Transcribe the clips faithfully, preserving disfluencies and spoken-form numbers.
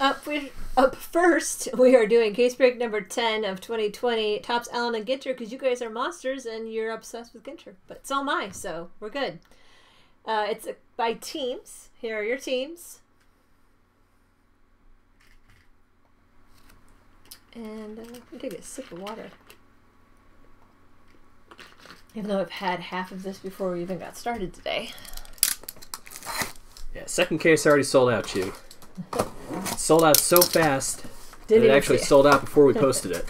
Up, we, up first, we are doing case break number ten of twenty twenty. It tops Allen and Ginter because you guys are monsters and you're obsessed with Ginter. But so am I, so we're good. Uh, it's uh, by teams. Here are your teams. And uh, I'm going to take a sip of water. Even though I've had half of this before we even got started today. Yeah, second case already sold out, Chew. Sold out so fast that it actually sold out before we posted it.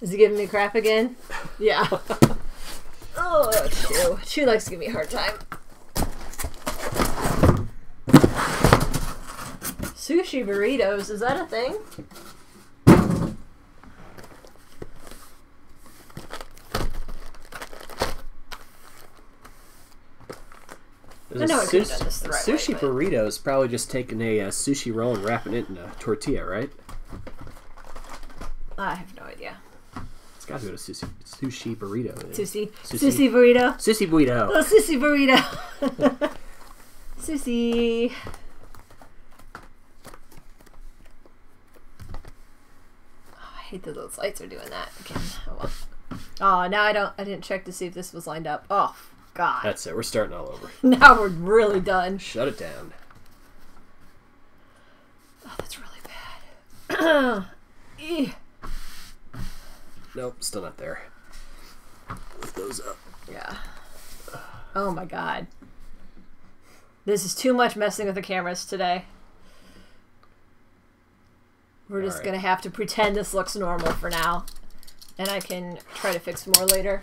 Is he giving me crap again? Yeah. Oh, Chew. Chew likes to give me a hard time. Sushi burritos, is that a thing? I know I could have done this the right way. Sushi burrito is probably just taking a uh, sushi roll and wrapping it in a tortilla, right? I have no idea. It's got to go to sushi, sushi burrito. Sushi. sushi. Sushi burrito. Sushi burrito. Oh, sushi burrito. Sushi. Oh, I hate that those lights are doing that again. Oh, well. Oh, now I don't. I didn't check to see if this was lined up. Oh. God. That's it. We're starting all over. Now we're really done. Shut it down. Oh, that's really bad. Nope, still not there. Lift those up. Yeah. Oh my God. This is too much messing with the cameras today. We're all just right. Gonna have to pretend this looks normal for now, and I can try to fix more later.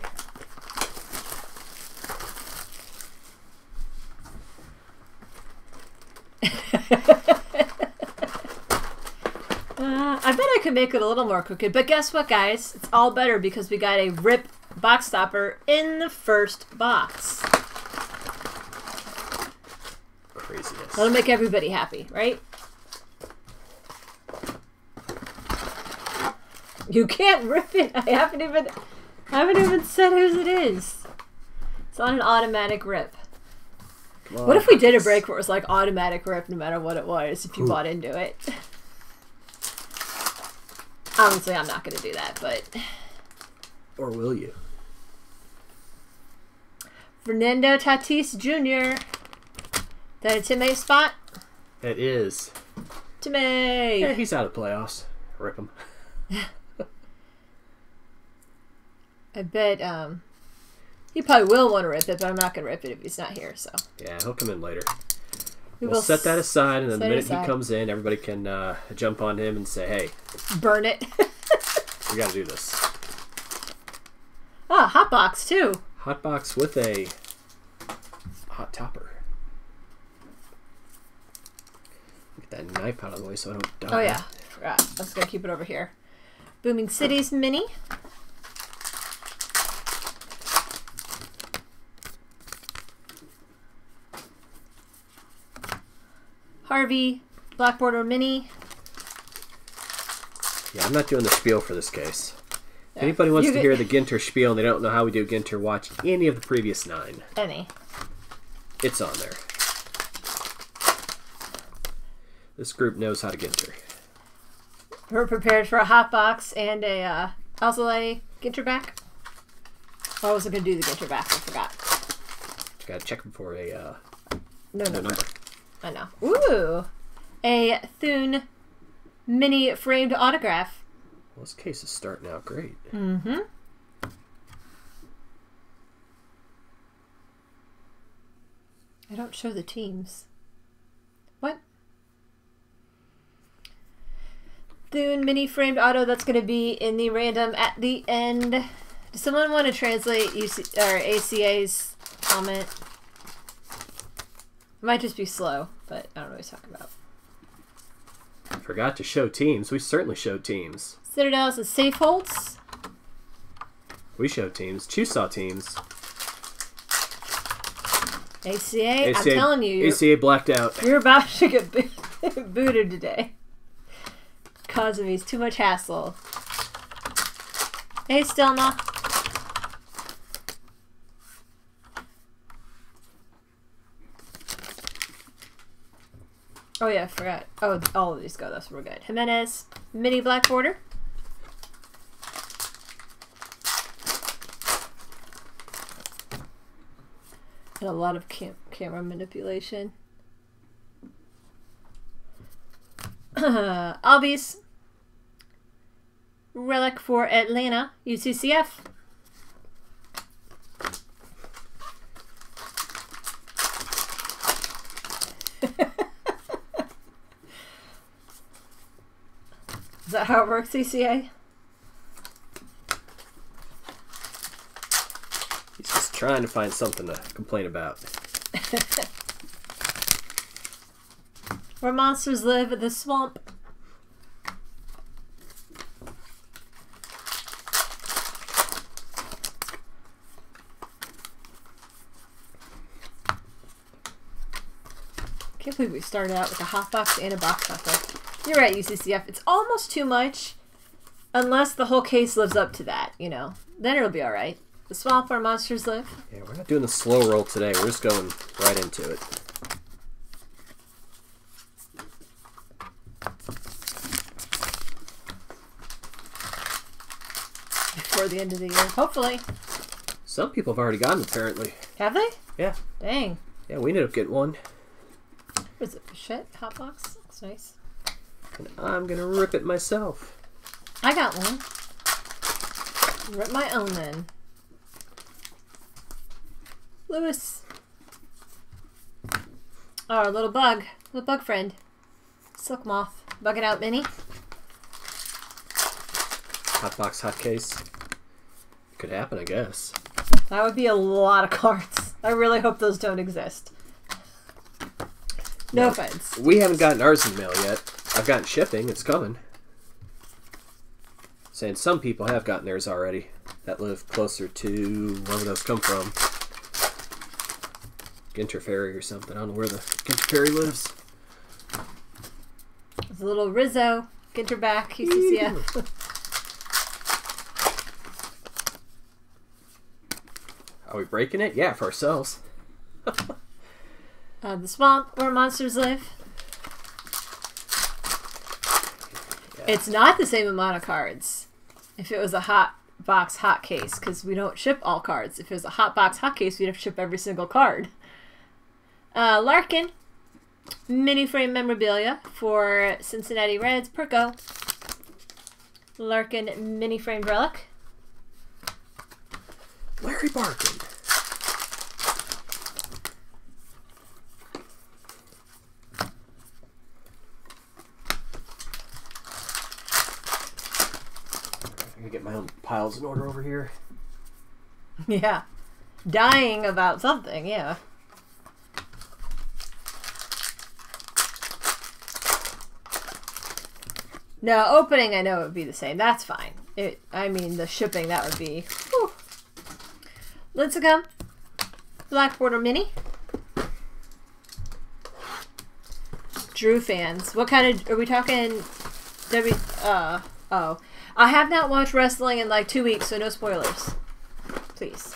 Uh, I bet I could make it a little more crooked, but guess what, guys? It's all better because we got a rip box stopper in the first box. Craziness. That'll make everybody happy, right? You can't rip it. I haven't even, I haven't even said whose it is. It's not an automatic rip. Come on, what if we did a break where it was like automatic rip, no matter what it was, if you Ooh. bought into it? Obviously, I'm not going to do that, but... Or will you? Fernando Tatis Junior Is that a Timmy spot? It is. Timmy! Yeah, he's out of the playoffs. Rip him. I bet um, he probably will want to rip it, but I'm not going to rip it if he's not here, so... Yeah, he'll come in later. We we'll set that aside, and then the minute he comes in, everybody can uh, jump on him and say, hey. Burn it. We got to do this. Ah, hot box, too. Hot box with a hot topper. Get that knife out of the way so I don't die. Oh, yeah. I forgot. I was going to keep it over here. Booming Cities Mini. Harvey, Black Border Mini. Yeah, I'm not doing the spiel for this case. If anybody wants you to hear the Ginter spiel and they don't know how we do Ginter, watch any of the previous nine. Any. It's on there. This group knows how to Ginter. We're prepared for a hot box and a uh, Alzale Ginter back. Oh, I wasn't going to do the Ginter back. I forgot. Just got to check them for a uh, no, no, number. I know. Ooh! A Thune mini framed autograph. Well, this case is starting out great. Mm-hmm. I don't show the teams. What? Thune mini framed auto, that's going to be in the random at the end. Does someone want to translate U C or A C A's comment? It might just be slow, but I don't know what he's talking about. Forgot to show teams. We certainly showed teams. Citadels and safe holds. We showed teams. Chewsaw teams. A C A, A C A, I'm telling you. A C A blacked out. You're about to get bo booted today. Cause of me's too much hassle. Hey, Stelma. Oh yeah, I forgot. Oh, all of these go. That's real good. Jimenez, mini black border. And a lot of cam camera manipulation. Albies. Relic for Atlanta, U C C F. Is that how it works, C C A? He's just trying to find something to complain about. Where monsters live in the swamp. Can't believe we started out with a hot box and a box hopper. You're right, U C C F. It's almost too much, unless the whole case lives up to that, you know. Then it'll be all right. The swamp where monsters live. Yeah, we're not doing the slow roll today. We're just going right into it. Before the end of the year, hopefully. Some people have already gotten, apparently. Have they? Yeah. Dang. Yeah, we ended up getting one. What is it? Bichette hot box. Looks nice. And I'm gonna rip it myself. I got one. Rip my own then. Lewis. Our little bug. The bug friend. Silk moth. Bug it out, mini. Hot box, hot case. Could happen, I guess. That would be a lot of cards. I really hope those don't exist. No, no offense. We haven't gotten ours in the mail yet. I've gotten shipping. It's coming. Saying some people have gotten theirs already that live closer to wherever those come from. Ginter Ferry or something. I don't know where the Ginter Ferry lives. There's a little Rizzo. Ginter back. U C C F. Are we breaking it? Yeah, for ourselves. Uh, the swamp where monsters live. Yeah. It's not the same amount of cards if it was a hot box hot case, because we don't ship all cards. If it was a hot box hot case, we'd have to ship every single card. Uh, Larkin, mini frame memorabilia for Cincinnati Reds, Perco. Larkin, mini frame relic. Larry Barkin. Get my own piles in order over here. Yeah. Dying about something, yeah. Now, opening, I know it would be the same. That's fine. It, I mean, the shipping, that would be... Whew. Let's go. Black border mini. Drew fans. What kind of... Are we talking... W, uh, oh... I have not watched wrestling in like two weeks, so no spoilers. Please.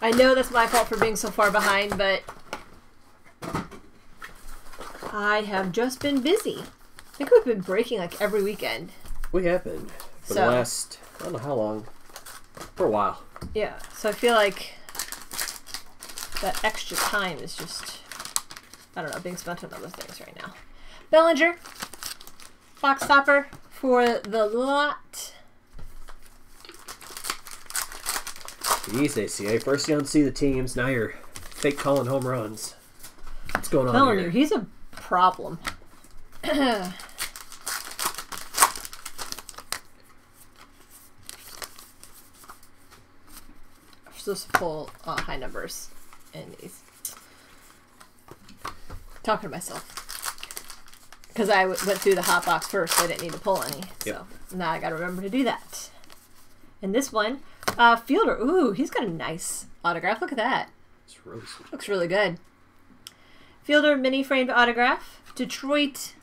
I know that's my fault for being so far behind, but I have just been busy. I think we've been breaking like every weekend. We have been. For so, the last, I don't know how long. For a while. Yeah, so I feel like that extra time is just, I don't know, being spent on other things right now. Bellinger. Box stopper for the lot. Jeez, A C A. First you don't see the teams, now you're fake calling home runs. What's going on here? You, he's a problem. We're supposed to pull uh, high numbers in these. Talking to myself. Because I went through the hot box first, so I didn't need to pull any. Yep. So now I got to remember to do that. And this one, uh, Fielder. Ooh, he's got a nice autograph. Look at that. It's really sweet. Looks really good. Fielder mini framed autograph. Detroit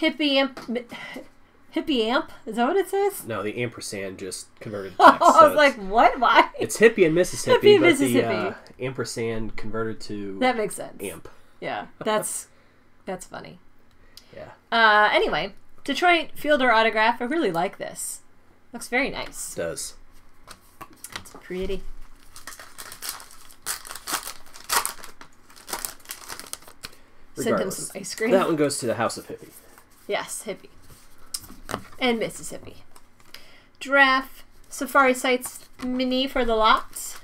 hippie amp. Hippie amp. Is that what it says? No, the ampersand just converted. Text, oh, I was so like, what? Why? It's hippie and Mississippi. Hippie and Mississippi. But the uh, ampersand converted to. That makes sense. Amp. Yeah, that's that's funny. Yeah. Uh, anyway, Detroit Fielder autograph. I really like this. Looks very nice. It does. It's pretty. Send him some ice cream. That one goes to the House of Hippie. Yes, Hippie. And Mississippi. Giraffe. Safari Sites mini for the lot.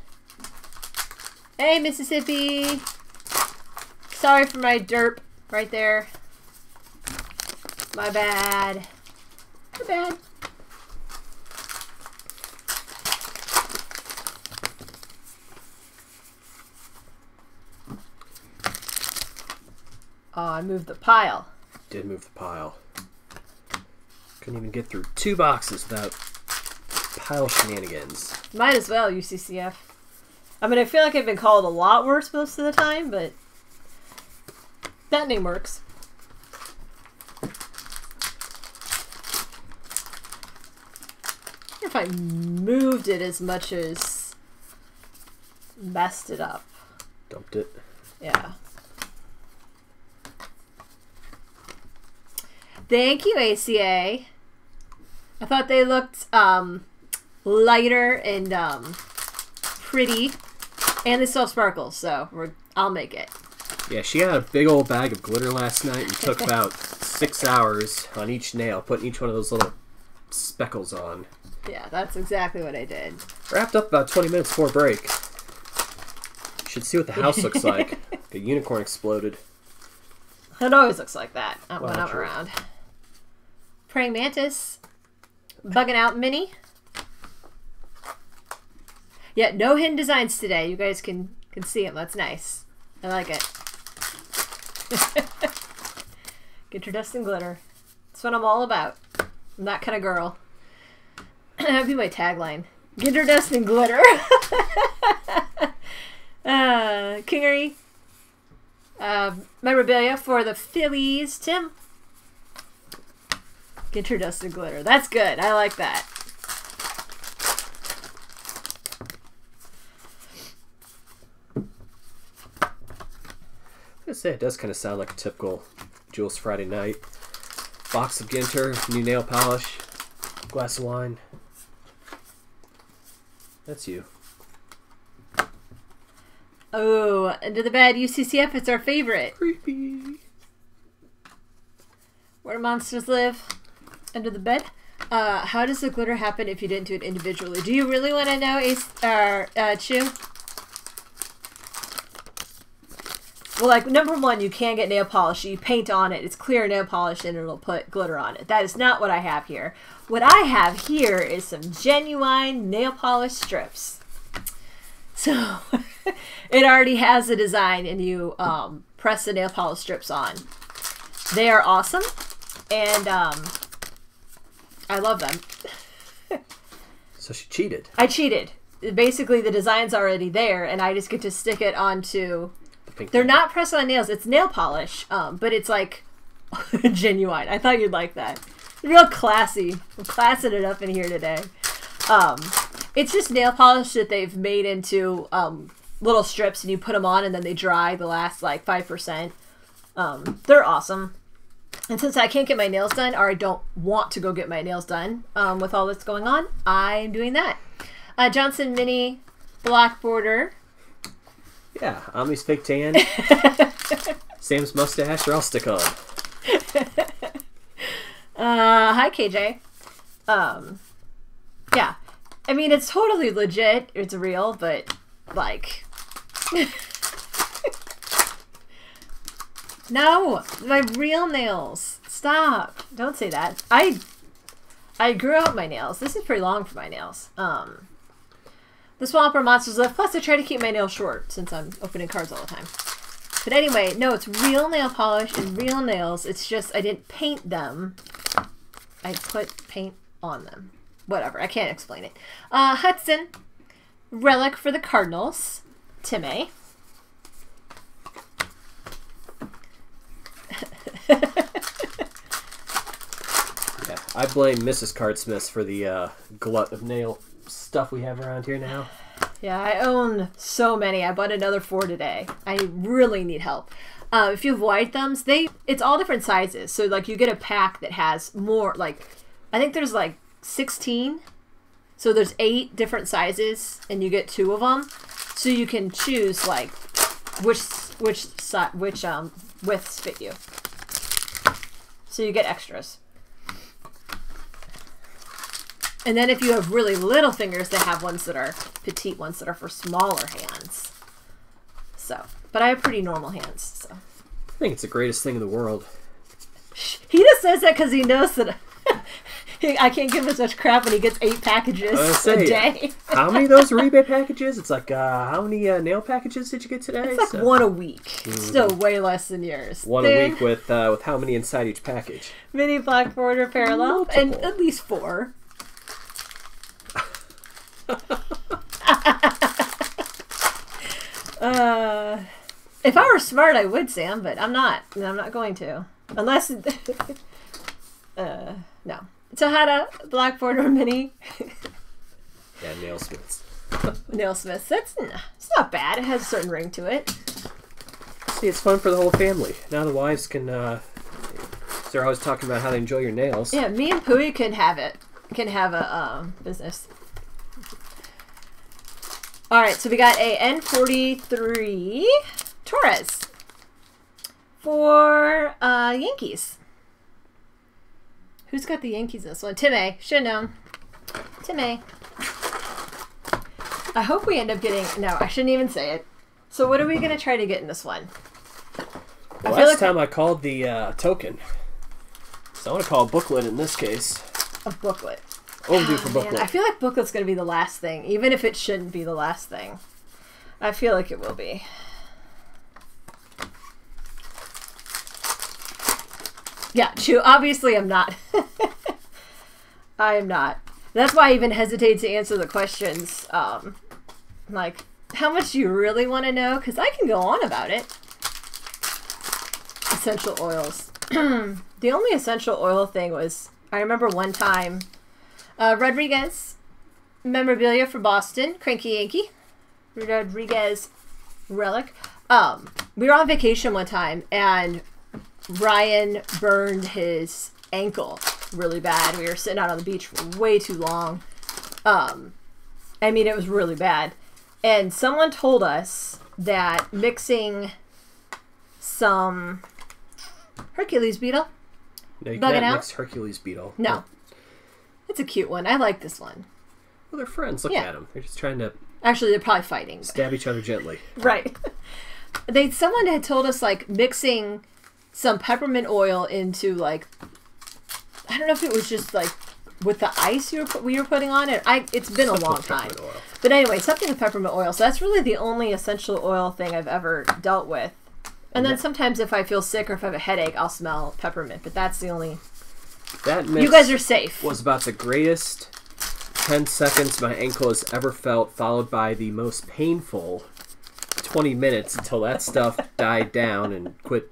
Hey, Mississippi. Sorry for my derp right there. My bad. My bad. Oh, I moved the pile. Did move the pile. Couldn't even get through two boxes without pile shenanigans. Might as well, U C C F. I mean, I feel like I've been called a lot worse most of the time, but that name works. I wonder if I moved it as much as messed it up. Dumped it. Yeah. Thank you, A C A. I thought they looked um, lighter and um, pretty, and they still have sparkles, so we're, I'll make it. Yeah, she had a big old bag of glitter last night and took about six hours on each nail, putting each one of those little speckles on. Yeah, that's exactly what I did. Wrapped up about twenty minutes before break. You should see what the house looks like. The unicorn exploded. It always looks like that um, wow, when I'm true. around. Praying Mantis. Bugging Out Mini. Yeah, no hidden designs today. You guys can, can see them. That's nice. I like it. Get your dust and glitter. That's what I'm all about. I'm that kind of girl. That'd be my tagline. Get your dust and glitter. uh, Kingery. Uh, memorabilia for the Phillies. Tim. Get your dust and glitter. That's good. I like that. I'm going to say it does kind of sound like a typical Jewlz Friday night. Box of Ginter, new nail polish, glass of wine. That's you. Oh, under the bed, U C C F, it's our favorite. Creepy. Where monsters live. Under the bed. Uh, how does the glitter happen if you didn't do it individually? Do you really want to know, Ace, uh, uh, Chu? Well, like, number one, you can get nail polish. You paint on it. It's clear nail polish, and it'll put glitter on it. That is not what I have here. What I have here is some genuine nail polish strips. So it already has a design, and you um, press the nail polish strips on. They are awesome, and um, I love them. So she cheated. I cheated. Basically, the design's already there, and I just get to stick it onto... The pink They're nail. not pressed on nails. It's nail polish, um, but it's, like, genuine. I thought you'd like that. Real classy. I'm classing it up in here today. Um... It's just nail polish that they've made into um, little strips, and you put them on, and then they dry the last, like, five percent. Um, they're awesome. And since I can't get my nails done, or I don't want to go get my nails done um, with all that's going on, I'm doing that. Uh, Johnson Mini Black Border. Yeah, Ami's fake tan. Sam's mustache, or I'll stick on. uh, hi, K J. Um, yeah. I mean, it's totally legit. It's real, but, like... No! My real nails! Stop! Don't say that. I I grew out my nails. This is pretty long for my nails. Um, the Swamp or Monsters Live. Plus, I try to keep my nails short since I'm opening cards all the time. But anyway, no, it's real nail polish and real nails. It's just I didn't paint them. I put paint on them. Whatever, I can't explain it. Uh, Hudson, relic for the Cardinals, Timmy. Yeah, I blame Missus Cardsmith for the uh, glut of nail stuff we have around here now. Yeah, I own so many. I bought another four today. I really need help. Uh, if you have wide thumbs, they it's all different sizes. So like you get a pack that has more, like I think there's like sixteen. So there's eight different sizes and you get two of them. So you can choose like which which which um widths fit you. So you get extras. And then if you have really little fingers, they have ones that are petite, ones that are for smaller hands. So, but I have pretty normal hands, so. I think it's the greatest thing in the world. He just says that because he knows that he, I can't give him as much crap when he gets eight packages uh, say, a day. How many of those are eBay packages? It's like, uh, how many uh, nail packages did you get today? It's like so. one a week. Mm. Still way less than yours. One then, a week with, uh, with how many inside each package? Mini black border parallel, multiple. And at least four. uh, if I were smart, I would, Sam, but I'm not. And I'm not going to. Unless... uh, no. Tejada, black border mini. Yeah, nailsmiths. Nailsmiths. That's it's not bad. It has a certain ring to it. See, it's fun for the whole family. Now the wives can... Uh, they're always talking about how they enjoy your nails. Yeah, me and Pooey can have it. Can have a um, business. All right, so we got a N forty-three Torres for uh, Yankees. Who's got the Yankees in this one? Tim A. Should have known. Tim A. I hope we end up getting... No, I shouldn't even say it. So what are we going to try to get in this one? Well, I feel last like time I called the uh, token. So I want to call a booklet in this case. A booklet. Overdue for booklet. Man, I feel like booklet's going to be the last thing, even if it shouldn't be the last thing. I feel like it will be. Yeah, Chew, obviously I'm not. I am not. That's why I even hesitate to answer the questions. Um, like, how much do you really want to know? Because I can go on about it. Essential oils. The only essential oil thing was, I remember one time... Uh, Rodriguez, memorabilia for Boston, Cranky Yankee, Rodriguez relic. Um, we were on vacation one time, and Ryan burned his ankle really bad. We were sitting out on the beach for way too long. Um, I mean, it was really bad. And someone told us that mixing some Hercules beetle. No, you can't mix Hercules beetle. No. It's a cute one. I like this one. Well, they're friends. Look yeah. at them. They're just trying to... Actually, they're probably fighting. Stab each other gently. Right. They Someone had told us, like, mixing some peppermint oil into, like... I don't know if it was just, like, with the ice you were, we were putting on it. I, it's been something a long time. Oil. But anyway, something with peppermint oil. So that's really the only essential oil thing I've ever dealt with. And, and then that, sometimes if I feel sick or if I have a headache, I'll smell peppermint. But that's the only... That mix you guys are safe. Was about the greatest ten seconds my ankle has ever felt, followed by the most painful twenty minutes until that stuff died down and quit.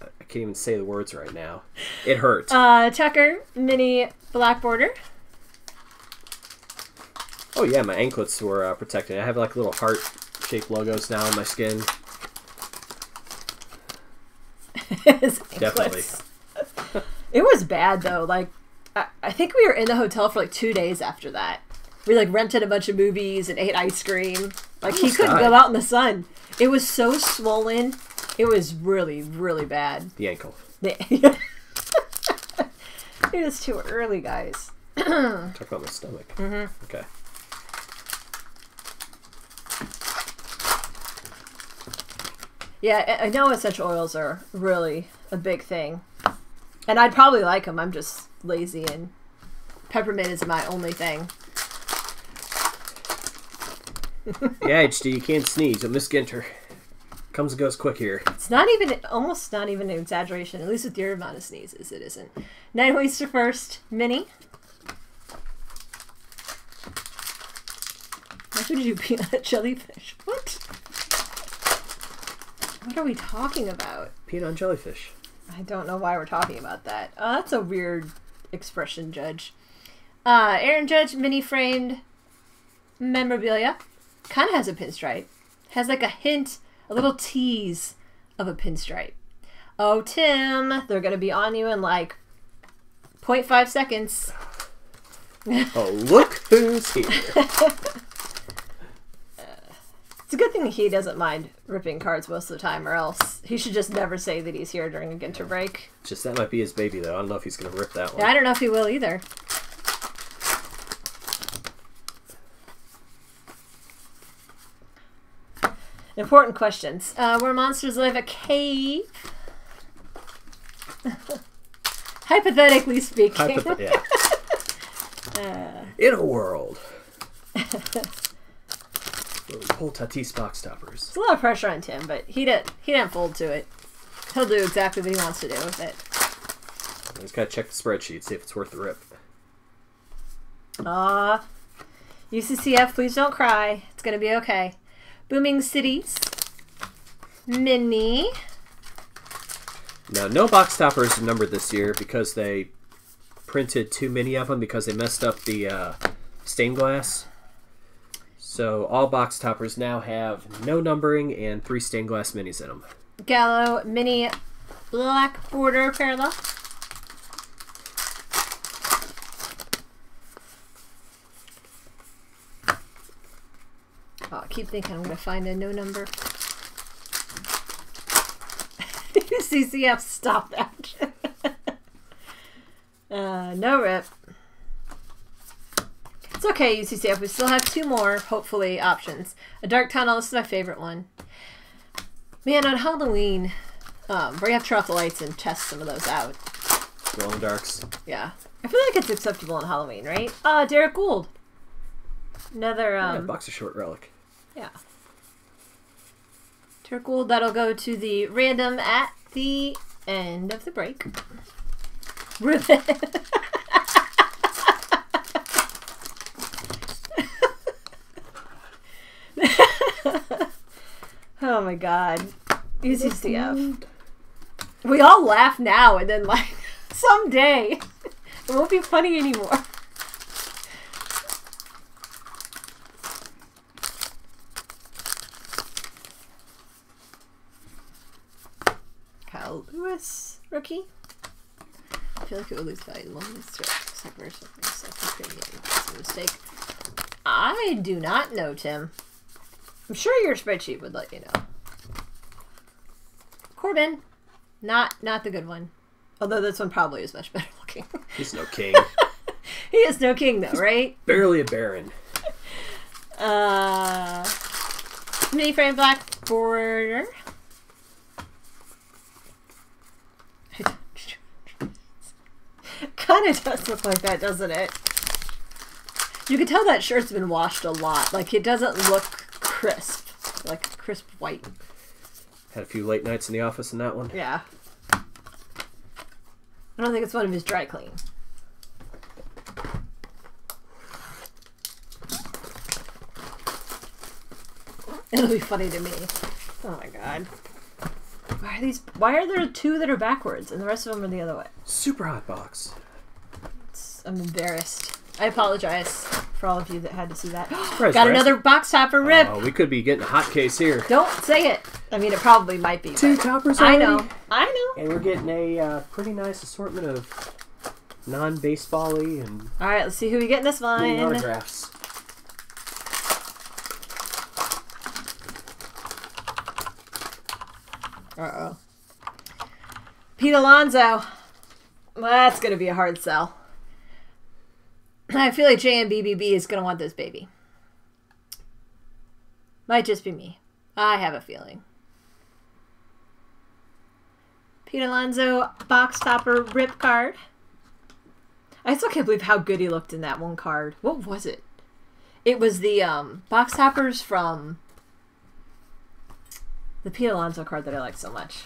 I can't even say the words right now. It hurt. Uh, Tucker mini black border. Oh yeah, my anklets were uh, protected. I have like little heart-shaped logos now on my skin. Definitely. It was bad, though. Like, I, I think we were in the hotel for, like, two days after that. We, like, rented a bunch of movies and ate ice cream. Like, he couldn't go out in the sun. It was so swollen. It was really, really bad. The ankle. The it is too early, guys. Talk about my stomach. Mm-hmm. Okay. Yeah, I know essential oils are really a big thing. And I'd probably like them. I'm just lazy, and peppermint is my only thing. Yeah, H D, you can't sneeze. I'm Miss Ginter. Comes and goes quick here. It's not even, almost not even an exaggeration. At least with your amount of sneezes, it isn't. Nine ways to first, mini. Why should you peanut jellyfish? What? What are we talking about? Peanut jellyfish. I don't know why we're talking about that. Oh, that's a weird expression, Judge. Uh, Aaron Judge, mini framed memorabilia. Kind of has a pinstripe. Has like a hint, a little tease of a pinstripe. Oh, Tim, they're going to be on you in like zero point five seconds. Oh, look who's here. It's a good thing he doesn't mind ripping cards most of the time, or else he should just never say that he's here during a Ginter break. Just that might be his baby, though. I don't know if he's going to rip that one. Yeah, I don't know if he will either. Important questions. Uh, where monsters live, a cave. Hypothetically speaking. Hypoth yeah. uh. In a world. Pull Tatis box stoppers. It's a lot of pressure on Tim, but he didn't he didn't fold to it. He'll do exactly what he wants to do with it. I just gotta check the spreadsheet, see if it's worth the rip. Aw. U C C F, please don't cry. It's gonna be okay. Booming Cities. Mini. Now, no box stoppers are numbered this year because they printed too many of them because they messed up the uh, stained glass. So all box toppers now have no numbering and three stained glass minis in them. Gallo mini black border parallel. Oh, I keep thinking I'm going to find a no number. C C F, stop that. uh, no rip. It's okay, U C C F. We still have two more, hopefully, options. A Dark Tunnel. This is my favorite one. Man, on Halloween, um, we're going to have to turn off the lights and test some of those out. Glow in the darks. Yeah. I feel like it's acceptable on Halloween, right? Uh, Derek Gould. Another um, yeah, box of short relic. Yeah. Derek Gould. That'll go to the random at the end of the break. Ribbon. Oh my god. U C C F. We all laugh now and then, like, someday it won't be funny anymore. Kyle Lewis, rookie. I feel like it would lose value the moment it's except for a mistake. I do not know, Tim. I'm sure your spreadsheet would let you know. Corbin, not not the good one. Although this one probably is much better looking. He's no king. He is no king, though, He's right? Barely a baron. Uh, mini frame black border. Kind of does look like that, doesn't it? You can tell that shirt's been washed a lot. Like, it doesn't look crisp, like crisp white. Had a few late nights in the office in that one. Yeah. I don't think it's one of his dry clean. It'll be funny to me. Oh my god. Why are these? Why are there two that are backwards and the rest of them are the other way? Super hot box. It's, I'm embarrassed. I apologize for all of you that had to see that. Surprise, got another box topper rip. Oh, we could be getting a hot case here. Don't say it. I mean, it probably might be. Two toppers already. I know. I know. And we're getting a uh, pretty nice assortment of non-baseball-y and... All right, let's see who we get in this one. Autographs. Uh-oh. Pete Alonso. Well, that's going to be a hard sell. I feel like J M B B B is going to want this baby. Might just be me. I have a feeling. Pete Alonso box topper rip card. I still can't believe how good he looked in that one card. What was it? It was the um, box toppers from the Pete Alonso card that I like so much.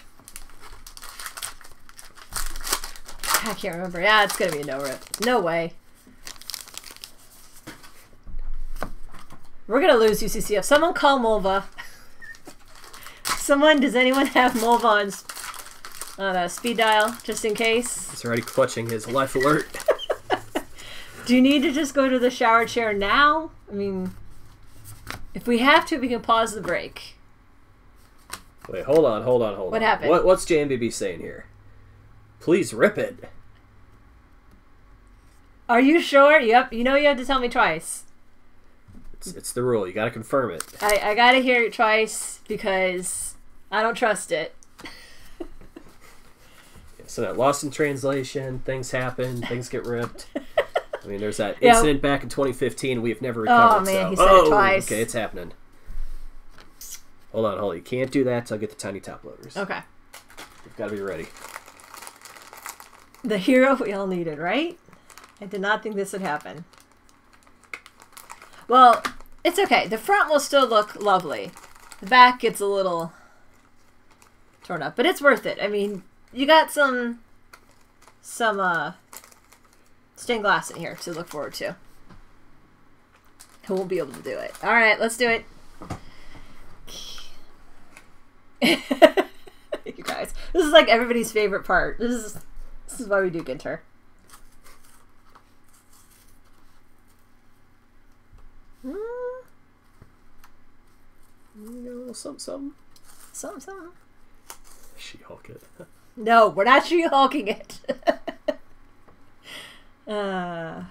I can't remember. Yeah, it's going to be a no rip. No way. We're going to lose U C C F. Someone call Mulva. Someone, does anyone have Mulva on, on a speed dial, just in case? He's already clutching his life alert. Do you need to just go to the shower chair now? I mean, If we have to, we can pause the break. Wait, hold on, hold on, hold on. What happened? What, what's J M B B saying here? Please rip it. Are you sure? Yep. You know you have to tell me twice. It's, it's the rule. You got to confirm it. I, I got to hear it twice because I don't trust it. Yeah, so that lost in translation, things happen, things get ripped. I mean, there's that incident yeah. back in twenty fifteen we've never recovered. Oh, man, so. he said oh, it twice. Okay, it's happening. Hold on, hold on. You can't do that until I get the tiny top loaders. Okay. You've got to be ready. The hero we all needed, right? I did not think this would happen. Well, it's okay. The front will still look lovely. The back gets a little torn up, but it's worth it. I mean, you got some some uh, stained glass in here to look forward to. I won't be able to do it. All right, let's do it. You guys, this is like everybody's favorite part. This is this is why we do Ginter. Some, some, some, some. She-Hulk it. No, we're not She-Hulking it. uh,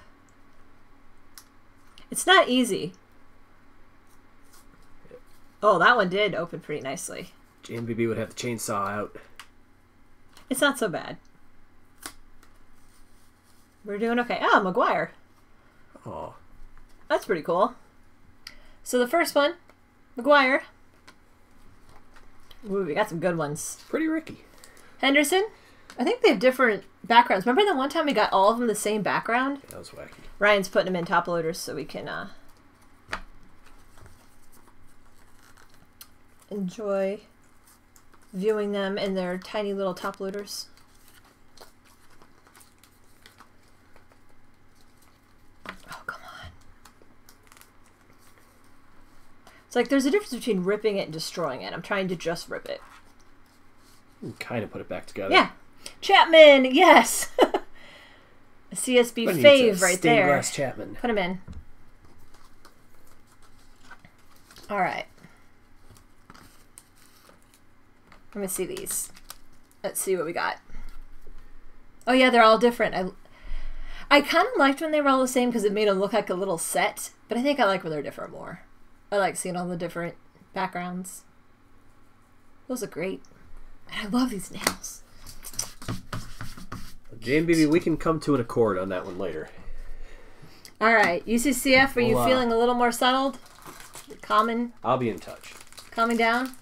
it's not easy. Yep. Oh, that one did open pretty nicely. J M B B would have the chainsaw out. It's not so bad. We're doing okay. Ah, oh, McGwire. Oh, that's pretty cool. So the first one, McGwire. Ooh, we got some good ones. Pretty Ricky. Henderson. I think they have different backgrounds. Remember that one time we got all of them the same background? Yeah, that was wacky. Ryan's putting them in top loaders so we can uh, enjoy viewing them in their tiny little top loaders. Oh, come on. It's like there's a difference between ripping it and destroying it. I'm trying to just rip it. You can kind of put it back together. Yeah. Chapman, yes. A C S B but fave right there. Glass Chapman. Put him in. All right. Let me see these. Let's see what we got. Oh, yeah, they're all different. I, I kind of liked when they were all the same because it made them look like a little set, but I think I like when they're different more. I like seeing all the different backgrounds. Those are great. And I love these nails. J M B B, we can come to an accord on that one later. All right. U C C F, were you well, uh, feeling a little more settled? Calming? I'll be in touch. Calming down?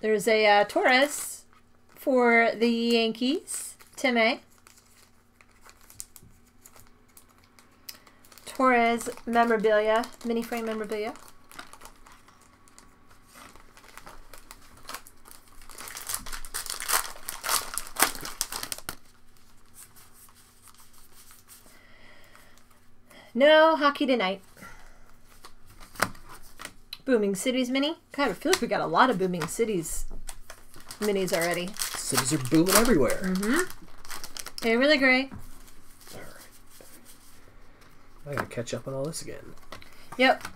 There's a uh, Torres for the Yankees, Tim A. Torres memorabilia, mini frame memorabilia. No hockey tonight. Booming Cities mini. God, I feel like we got a lot of Booming Cities minis already. Cities are booming everywhere. Mm-hmm. They're really great. All right. I gotta catch up on all this again. Yep.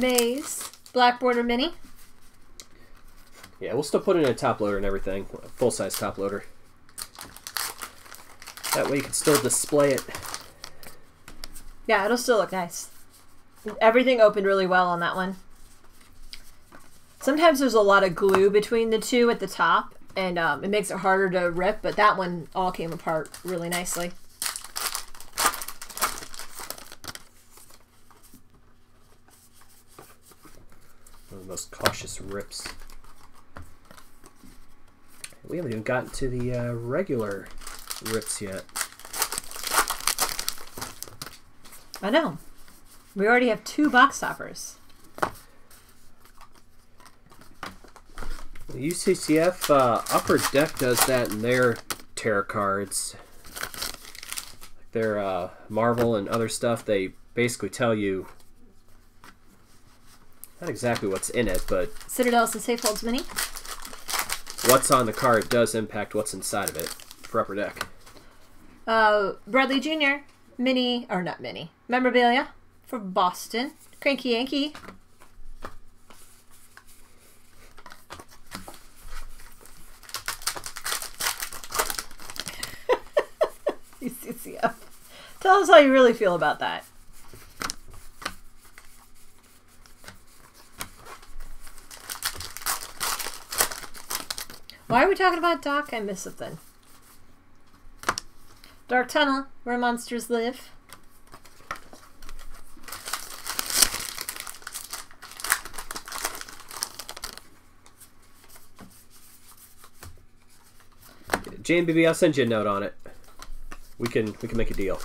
Maze. Black border mini. Yeah, we'll still put in a top loader and everything. Full size top loader. That way you can still display it. Yeah, it'll still look nice. Everything opened really well on that one. Sometimes there's a lot of glue between the two at the top, and um, it makes it harder to rip, but that one all came apart really nicely. Most cautious rips. We haven't even gotten to the uh, regular rips yet. I know. We already have two box toppers. U C C F uh, Upper Deck does that in their tarot cards. Their uh, Marvel and other stuff, they basically tell you not exactly what's in it, but... Citadels and Safe Holds Mini. What's on the card does impact what's inside of it for Upper Deck. Uh, Bradley Junior Mini, or not mini, memorabilia for Boston. Cranky Yankee. U C C F. Tell us how you really feel about that. Why are we talking about Doc? I missed something. Dark Tunnel, Where Monsters Live. Jane B B, I'll send you a note on it. We can we can make a deal.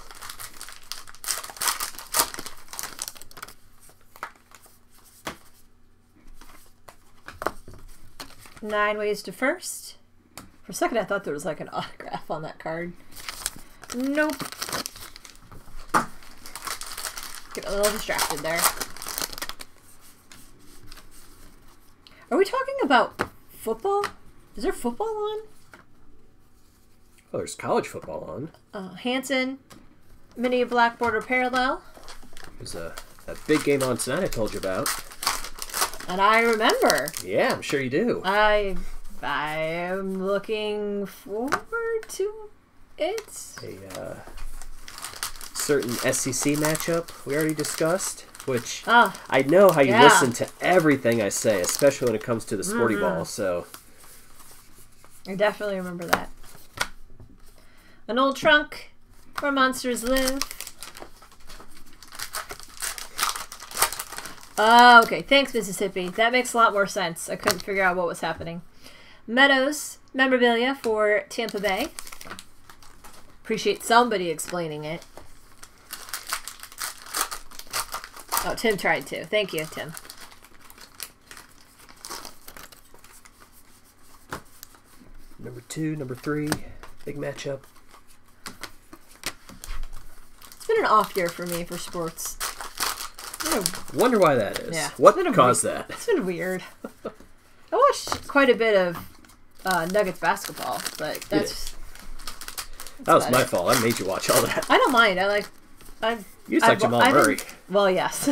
Nine Ways to First. For a second I thought there was like an autograph on that card. Nope. Get a little distracted there. Are we talking about football? Is there football on? Oh, there's college football on. Uh, Hanson, mini black border parallel. There's a, a big game on tonight I told you about. And I remember. Yeah, I'm sure you do. I I am looking forward to it. A uh, certain S E C matchup we already discussed, which oh, I know how you yeah. listen to everything I say, especially when it comes to the sporty mm-hmm. ball, so. I definitely remember that. An Old Trunk, Where Monsters Live. Oh, okay. Thanks, Mississippi. That makes a lot more sense. I couldn't figure out what was happening. Meadows, memorabilia for Tampa Bay. Appreciate somebody explaining it. Oh, Tim tried to. Thank you, Tim. Number two, number three. Big matchup. An off year for me for sports. I wonder why that is. Yeah, what caused weird, that? It's been weird. I watched quite a bit of uh, Nuggets basketball, but that's, that's that was my it. fault. I made you watch all that. I don't mind. I like. I you just like Jamal I've, Murray. Well, yes,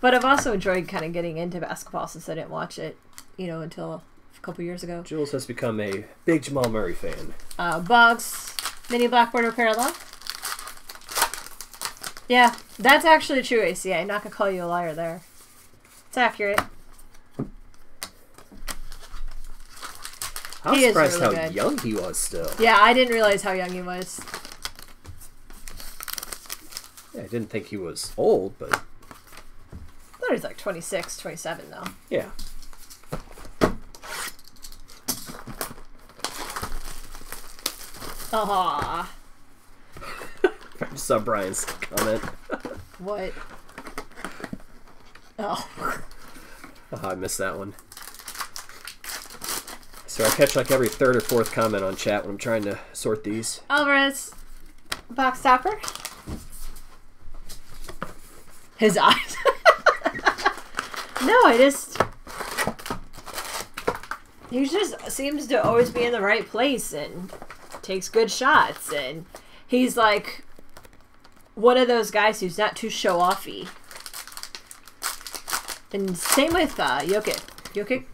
but I've also enjoyed kind of getting into basketball since I didn't watch it, you know, until a couple years ago. Jules has become a big Jamal Murray fan. Uh, Bugs, mini black border parallel. Yeah, that's actually true, A C A. I'm not going to call you a liar there. It's accurate. I was surprised really how good. young he was still. Yeah, I didn't realize how young he was. Yeah, I didn't think he was old, but... I thought he was like twenty-six, twenty-seven, though. Yeah. Aww. I saw Brian's comment. What? Oh. Oh, I missed that one. So I catch like every third or fourth comment on chat when I'm trying to sort these. Alvarez, box topper. His eyes. No, I just... He just seems to always be in the right place and takes good shots. And he's like... one of those guys who's not too show-offy. And same with uh, Jokic. Jokic?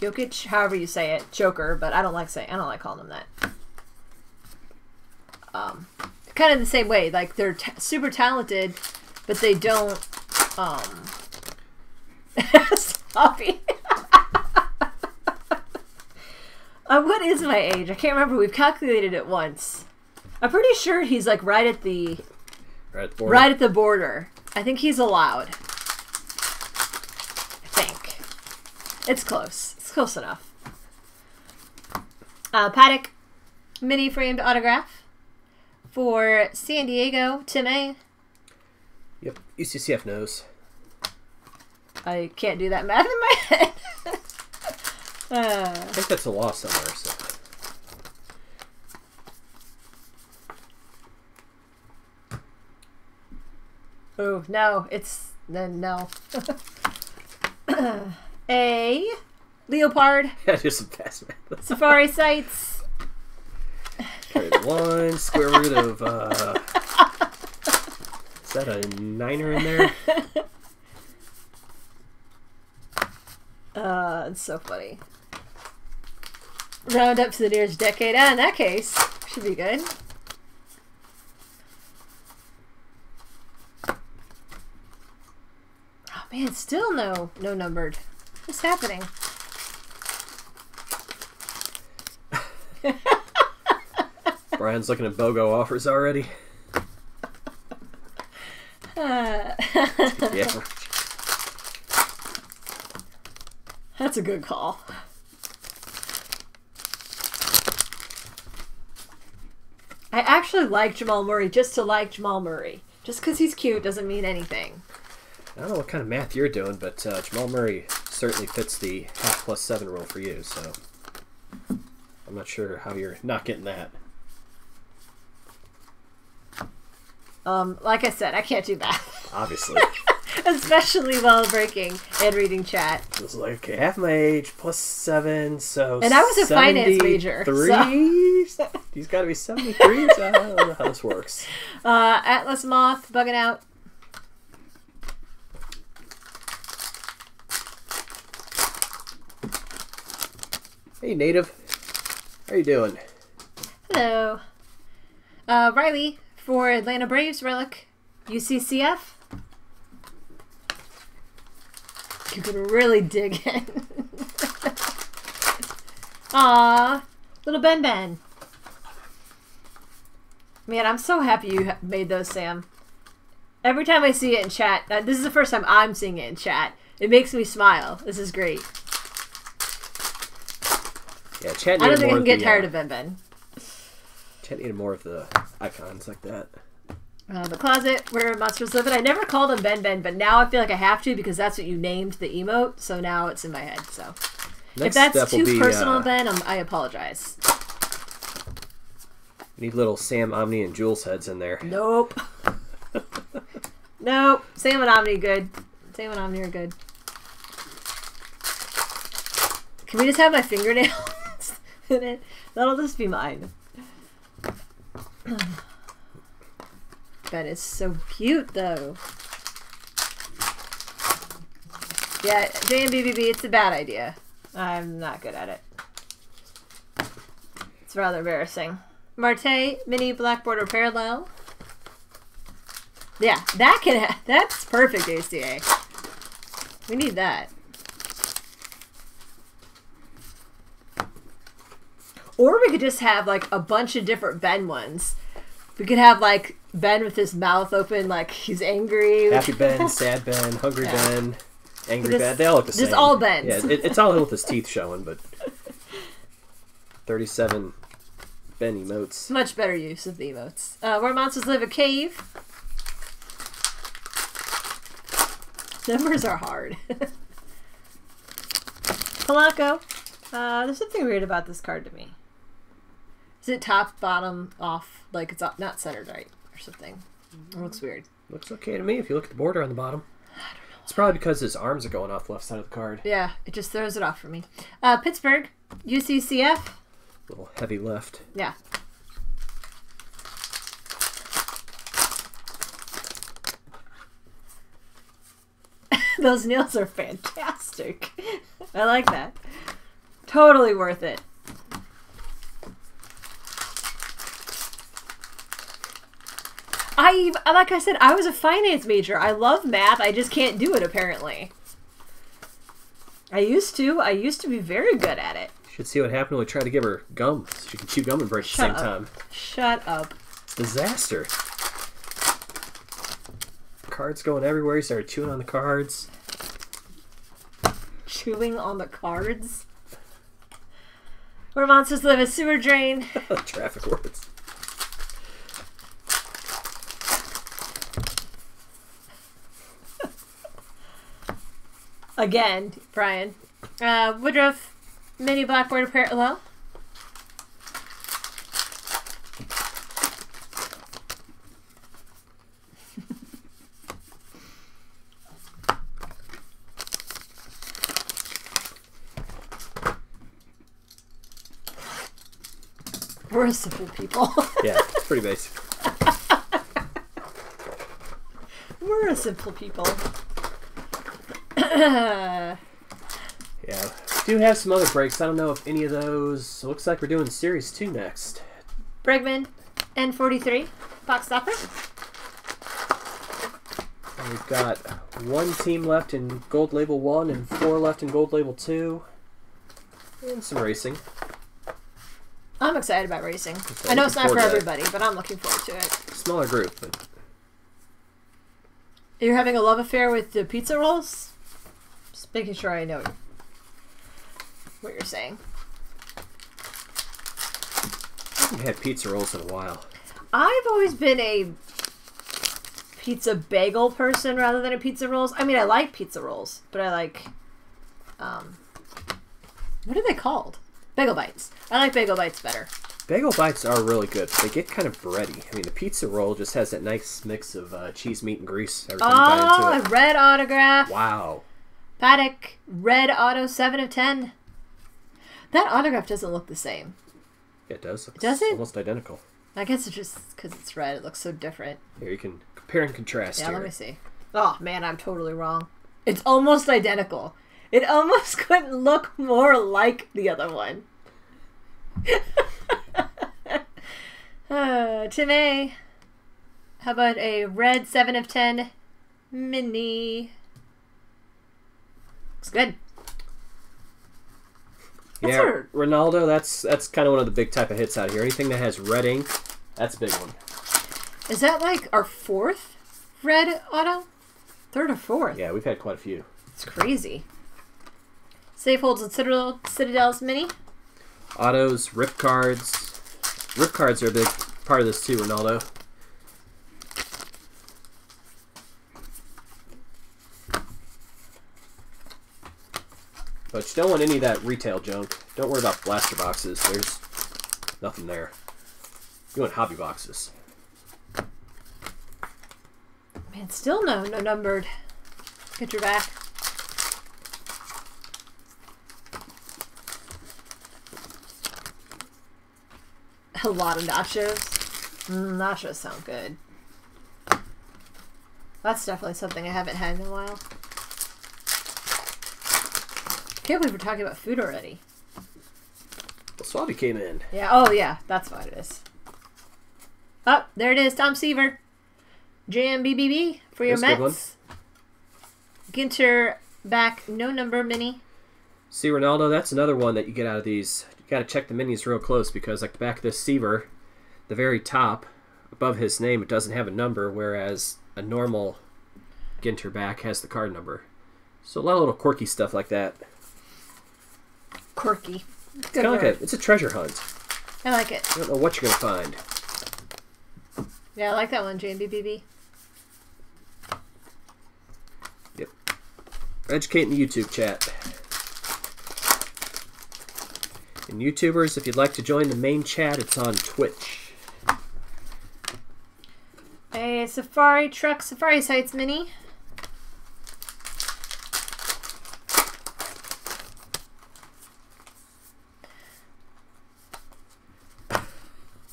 Jokic, however you say it. Joker, but I don't like saying, I don't like calling him that. Um, kind of the same way. Like, they're t super talented, but they don't, um... sloppy. uh, what is my age? I can't remember. We've calculated it once. I'm pretty sure he's, like, right at the... Right at, right at the border. I think he's allowed. I think. It's close. It's close enough. Uh, Paddack, mini framed autograph for San Diego, Tim A. Yep, U C C F knows. I can't do that math in my head. uh. I think that's a law somewhere. So. Oh, no, it's then no. A leopard. Yeah, do some fast math. Safari sites. Carry the one square root of. Uh, is that a niner in there? Uh, it's so funny. Round up to the nearest decade. Ah, in that case, should be good. Man, still no, no numbered. What's happening? Brian's looking at BOGO offers already. Uh, yeah. That's a good call. I actually like Jamal Murray just to like Jamal Murray. Just because he's cute doesn't mean anything. I don't know what kind of math you're doing, but uh, Jamal Murray certainly fits the half plus seven rule for you, so I'm not sure how you're not getting that. Um, like I said, I can't do math. Obviously. Especially while breaking and reading chat. It was like, okay, half my age, plus seven, so and I was a finance major. Three? So. He's got to be seventy-three, so I don't know how this works. Uh, Atlas Moth, bugging out. Hey, Native. How are you doing? Hello. Uh, Riley for Atlanta Braves, Relic, U C C F. You can really dig in. Aw, little Ben Ben. Man, I'm so happy you made those, Sam. Every time I see it in chat, uh, this is the first time I'm seeing it in chat. It makes me smile. This is great. Yeah, Chet I don't think I can get the, tired uh, of Ben Ben. Chet needed more of the icons like that. Uh, the closet where monsters live in. I never called him Ben Ben, but now I feel like I have to because that's what you named the emote. So now it's in my head. So next if that's too be, personal, uh, Ben, I'm, I apologize. We need little Sam, Omni, and Jewlz heads in there. Nope. Nope. Sam and Omni good. Sam and Omni are good. Can we just have my fingernail? It. That'll just be mine. Ben is so cute, though. Yeah, J M B B B, it's a bad idea. I'm not good at it. It's rather embarrassing. Marte, mini black border parallel. Yeah, that can ha that's perfect, A C A. We need that. Or we could just have, like, a bunch of different Ben ones. We could have, like, Ben with his mouth open, like, he's angry. Happy Ben, sad Ben, hungry yeah. Ben, angry just, Ben. They all look the same. Just all Bens. Yeah, it, it's all with his teeth showing, but thirty-seven Ben emotes. Much better use of the emotes. Uh, where monsters live, a cave. Numbers are hard. Polanco. Uh, there's something weird about this card to me. Is it top, bottom, off? Like it's not centered right or something. It looks weird. Looks okay to me if you look at the border on the bottom. I don't know. It's probably because his arms are going off the left side of the card. Yeah, it just throws it off for me. Uh, Pittsburgh, U C C F. A little heavy left. Yeah. Those nails are fantastic. I like that. Totally worth it. I, like I said, I was a finance major. I love math. I just can't do it, apparently. I used to. I used to be very good at it. You should see what happened when we tried to give her gum. She can chew gum and break at the same time. Shut up. It's a disaster. Cards going everywhere. You started chewing on the cards. Chewing on the cards? Where monsters live, a sewer drain. Traffic words. Again, Brian. Uh, Woodruff, mini blackboard parallel. We're a simple people. Yeah, it's pretty basic. We're a simple people. Yeah, do have some other breaks. I don't know if any of those. It looks like we're doing series two next. Bregman, N forty-three, box stopper. We've got one team left in Gold Label one and four left in Gold Label two, and some racing. I'm excited about racing. Okay, I know it's not for everybody, but I'm looking forward to it. Smaller group. But... You're having a love affair with the pizza rolls? Just making sure I know what you're saying. I haven't had pizza rolls in a while. I've always been a pizza bagel person rather than a pizza rolls. I mean, I like pizza rolls, but I like... Um, what are they called? Bagel bites. I like bagel bites better. Bagel bites are really good. They get kind of bready. I mean, the pizza roll just has that nice mix of uh, cheese, meat, and grease. Every time oh, you bite into it. A red autograph. Wow. Paddack, red auto, seven of ten. That autograph doesn't look the same. It does. It does it? Almost identical. I guess it's just because it's red. It looks so different. Here, you can compare and contrast. Yeah, here. Let me see. Oh, man, I'm totally wrong. It's almost identical. It almost couldn't look more like the other one. uh, Tim A. How about a red seven of ten mini? Looks good. That's yeah, her. Ronaldo, that's that's kind of one of the big type of hits out here. Anything that has red ink, that's a big one. Is that like our fourth red auto? Third or fourth? Yeah, we've had quite a few. It's crazy. Safe holds and Citadel, Citadel's mini. Autos, rip cards. Rip cards are a big part of this too, Ronaldo. But you don't want any of that retail junk. Don't worry about blaster boxes. There's nothing there. You want hobby boxes. Man, still no, no numbered. Get your back. A lot of nachos. Nachos sound good. That's definitely something I haven't had in a while. Can't believe we're talking about food already. Well, Swabby came in. Yeah. Oh, yeah. That's what it is. Oh, there it is. Tom Seaver. J M B B B for your That's Mets. Ginter back. No number mini. See, Ronaldo, that's another one that you get out of these. Got to check the minis real close because, like, the back of this Seaver, the very top above his name, it doesn't have a number, whereas a normal Ginter back has the card number. So a lot of little quirky stuff like that. Quirky. It's kind of like a, it's a treasure hunt. I like it. I don't know what you're going to find. Yeah, I like that one, J M B B B. Yep. Educating the YouTube chat. And YouTubers, if you'd like to join the main chat, it's on Twitch. A Safari Truck Safari Sites mini.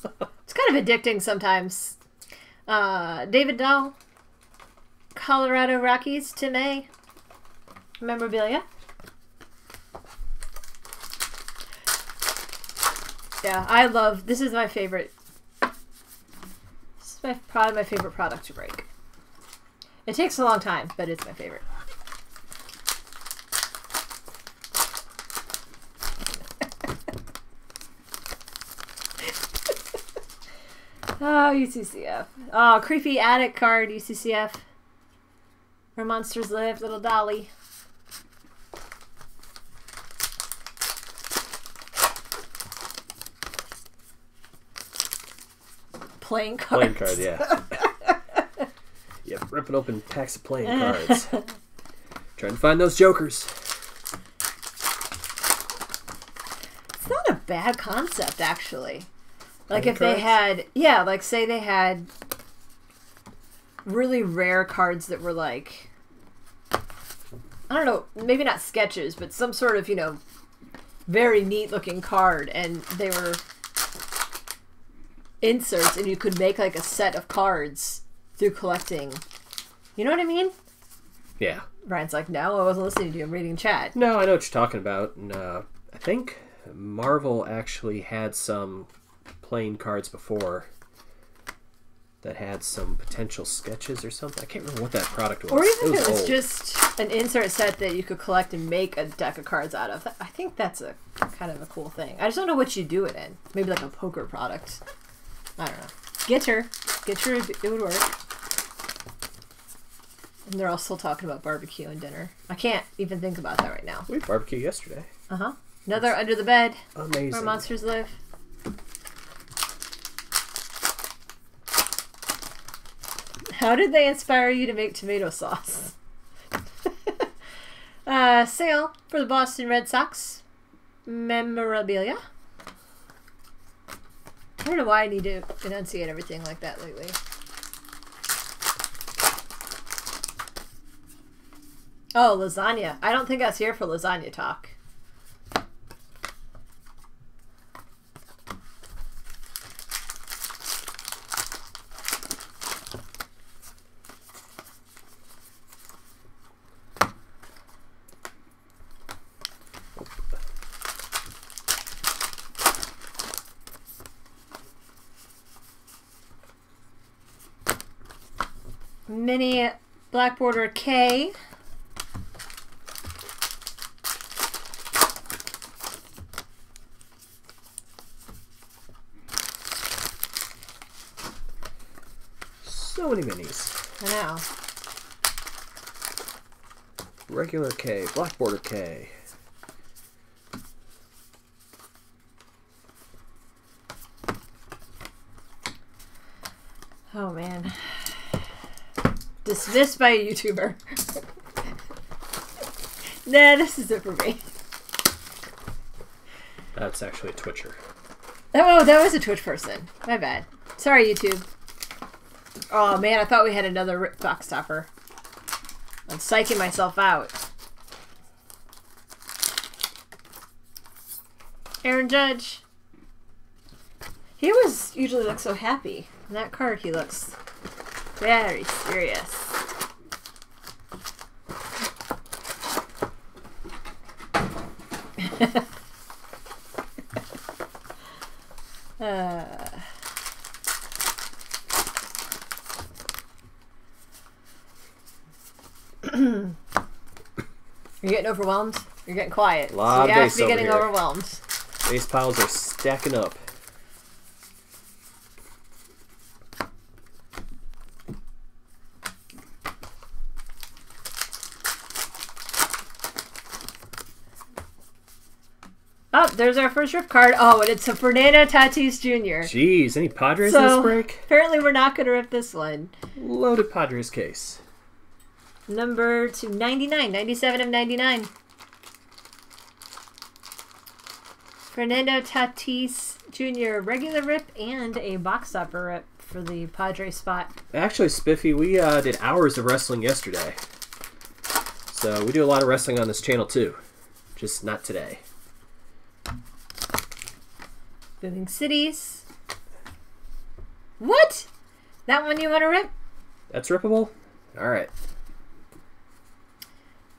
It's kind of addicting sometimes. Uh, David Dahl, Colorado Rockies, Tim A. Memorabilia. Yeah, I love, this is my favorite, this is my, probably my favorite product to break. It takes a long time, but it's my favorite. Oh, U C C F. Oh, creepy attic card, U C C F. Where monsters live, little Dolly. Playing cards. Playing cards, yeah. Yep, ripping open packs of playing cards. Trying to find those jokers. It's not a bad concept, actually. Like if they had, yeah, like say they had really rare cards that were like, I don't know, maybe not sketches, but some sort of, you know, very neat looking card, and they were inserts, and you could make like a set of cards through collecting. You know what I mean? Yeah. Ryan's like, no, I wasn't listening to you. I'm reading chat. No, I know what you're talking about. And uh, I think Marvel actually had some playing cards before that had some potential sketches or something. I can't remember what that product was. Or even if it was just an insert set that you could collect and make a deck of cards out of. I think that's a kind of a cool thing. I just don't know what you do it in. Maybe like a poker product. I don't know. Ginter. Ginter, it would work. And they're all still talking about barbecue and dinner. I can't even think about that right now. We had barbecue yesterday. Uh-huh. Another Under the Bed. Amazing. Where monsters live. How did they inspire you to make tomato sauce? uh, sale for the Boston Red Sox. Memorabilia. I don't know why I need to enunciate everything like that lately. Oh, lasagna. I don't think I was here for lasagna talk. Mini Black Border K. So many minis. I know. Regular K, Black Border K. Oh man. Dismissed by a YouTuber. Nah, this is it for me. That's actually a Twitcher. Oh, that was a Twitch person. My bad. Sorry, YouTube. Oh man, I thought we had another rip box stopper. I'm psyching myself out. Aaron Judge. He was usually looks so happy. In that card, he looks very serious. uh. You're getting overwhelmed. You're getting quiet. A lot so you have to be getting here. Overwhelmed. These piles are stacking up. Oh, there's our first rip card. Oh, and it's a Fernando Tatis Junior Jeez, any Padres so, in this break? Apparently we're not going to rip this one. Loaded Padres case. Number two ninety-nine, ninety-seven of ninety-nine. Fernando Tatis Junior Regular rip and a box stopper rip for the Padre spot. Actually, Spiffy, we uh, did hours of wrestling yesterday. So we do a lot of wrestling on this channel too. Just not today. Booming Cities. What? That one you want to rip? That's rippable? All right.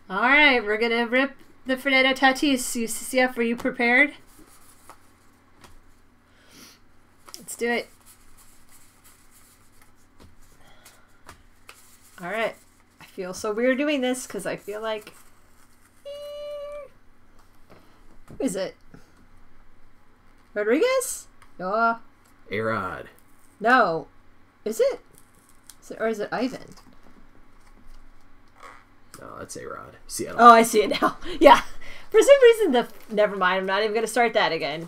All right, we're going to rip the Fernando Tatis U C C F. Were you prepared? Let's do it. All right. I feel so weird doing this because I feel like... Who is it? Rodriguez? Oh. A-Rod. No. Is it? Is it? Or is it Ivan? No, that's A-Rod. Seattle. Oh, I see it now. Yeah. For some reason, the... Never mind. I'm not even going to start that again.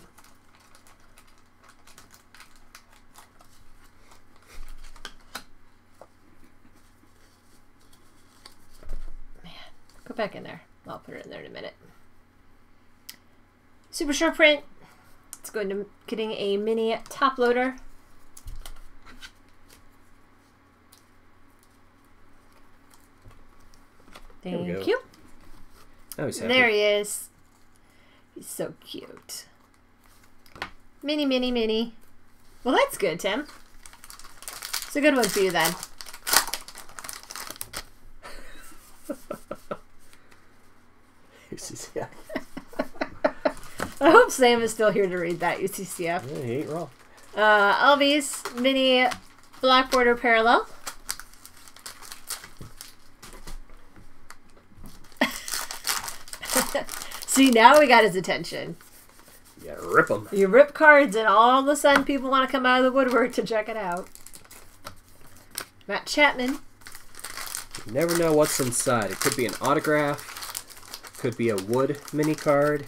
Man. Go back in there. I'll put it in there in a minute. Super short print. Let's go into getting a mini top loader. Thank you. Oh, he's happy. There he is. He's so cute. Mini, mini, mini. Well, that's good, Tim. It's a good one for you then. U C C F. I hope Sam is still here to read that U C C F. Yeah, he ain't wrong. Uh, Albies mini black border parallel. See, now we got his attention. Yeah, rip them. You rip cards, and all of a sudden, people want to come out of the woodwork to check it out. Matt Chapman. You never know what's inside. It could be an autograph. Could be a Wood mini card.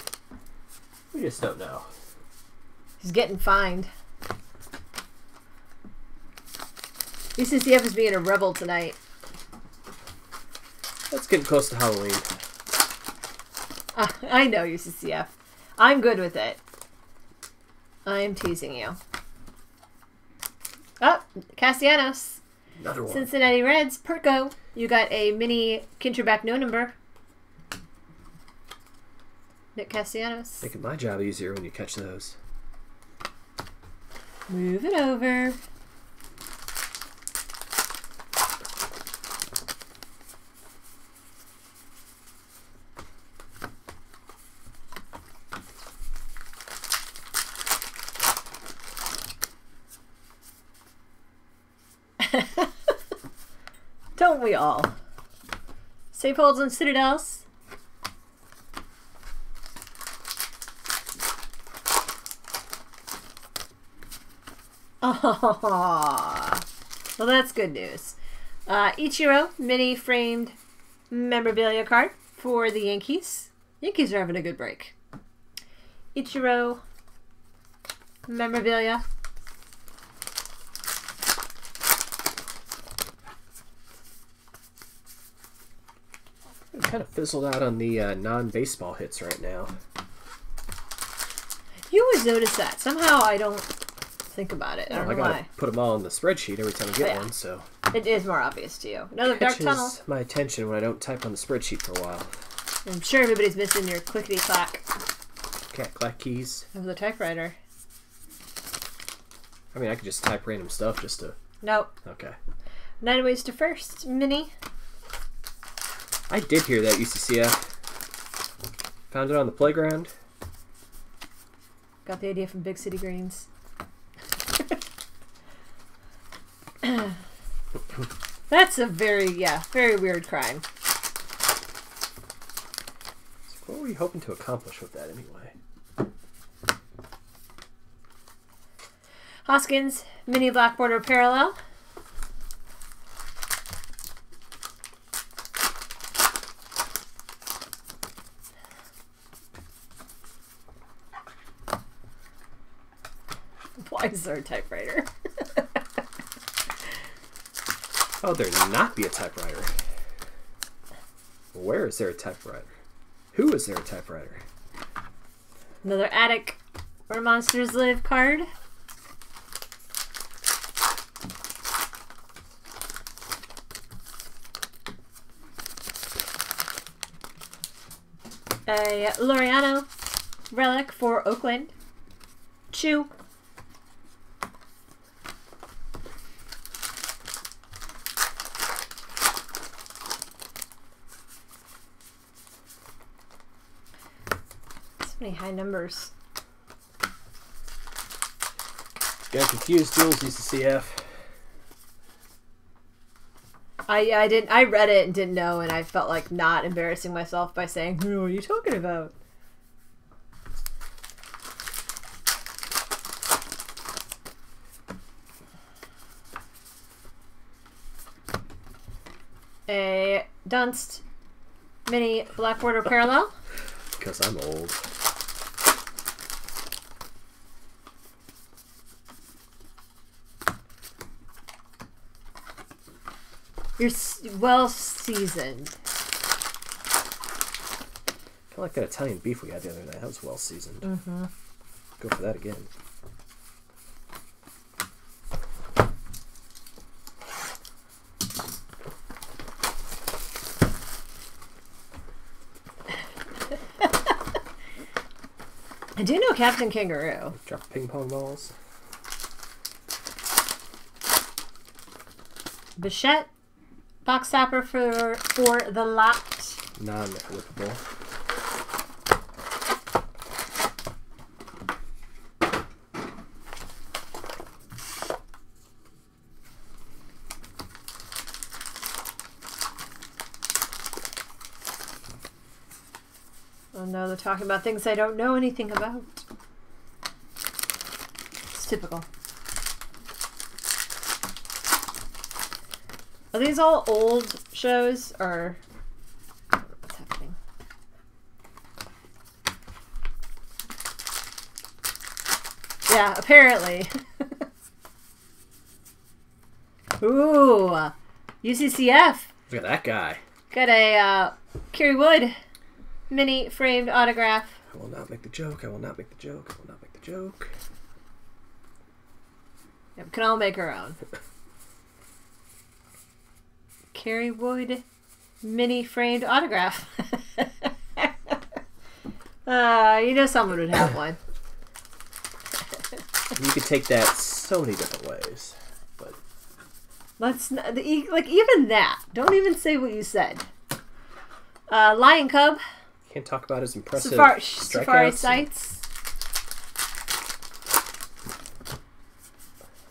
We just don't know. He's getting fined. U C C F is being a rebel tonight. That's getting close to Halloween. Uh, I know, U C C F. I'm good with it. I'm teasing you. Oh, Castellanos. Another one. Cincinnati Reds. Perko. You got a mini Ginter back no number. Nick Castellanos. Making my job easier when you catch those. Move it over. Don't we all? Safe holds and Citadels. Oh, well, that's good news. Uh, Ichiro mini framed memorabilia card for the Yankees. Yankees are having a good break. Ichiro memorabilia. Kind of fizzled out on the uh, non-baseball hits right now. You always notice that. Somehow I don't think about it. I don't well, know I gotta why. Put them all in the spreadsheet every time I get oh, yeah. one, so it is more obvious to you. Another dark tunnel. My attention when I don't type on the spreadsheet for a while. I'm sure everybody's missing your clickety clack. Cat clack keys of the typewriter. I mean, I could just type random stuff just to. Nope. Okay. Nine ways to first mini. I did hear that U C C F. Found it on the playground. Got the idea from Big City Greens. That's a very, yeah, very weird crime. So what were you hoping to accomplish with that anyway? Hoskins, mini black border parallel. Is there a typewriter? How would there not be a typewriter? Where is there a typewriter? Who is there a typewriter? Another attic where monsters live card. A Laureano relic for Oakland. Chew. High numbers. Got confused, jewlz U C C F. I I didn't I read it and didn't know, and I felt like not embarrassing myself by saying, "Who are you talking about?" A Dunst mini black border parallel. Because I'm old. You're well seasoned. like that Italian beef we had the other night. That was well seasoned. Mm-hmm. Go for that again. I do know Captain Kangaroo. Drop ping pong balls. Bichette, box stopper for for the lot. Non-whippable. They're talking about things I don't know anything about. It's typical. Are these all old shows, or I don't know what's happening? Yeah, apparently. Ooh, U C C F. Look at that guy. Got a uh, Kerry Wood. Mini framed autograph. I will not make the joke. I will not make the joke. I will not make the joke. Yep, we can all make our own. Kerry Wood mini framed autograph. uh, you know someone would have one. You could take that so many different ways. But let's not, the, like even that. Don't even say what you said. Uh, Lion Cub. Can't talk about his impressive Safari, Safari sights.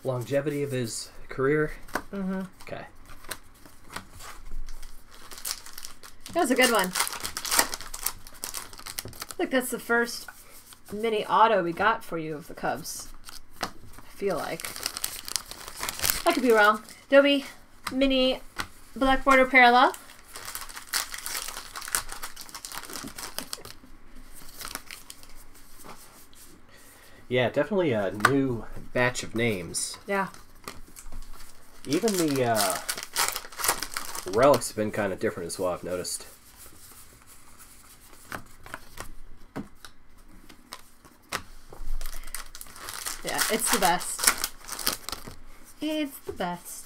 Longevity of his career. Mm-hmm. Okay. That was a good one. I think that's the first mini auto we got for you of the Cubs. I feel like. I could be wrong. Dobie mini black border parallel. Yeah, definitely a new batch of names. Yeah. Even the uh, relics have been kind of different as well, I've noticed. Yeah, it's the best. It's the best.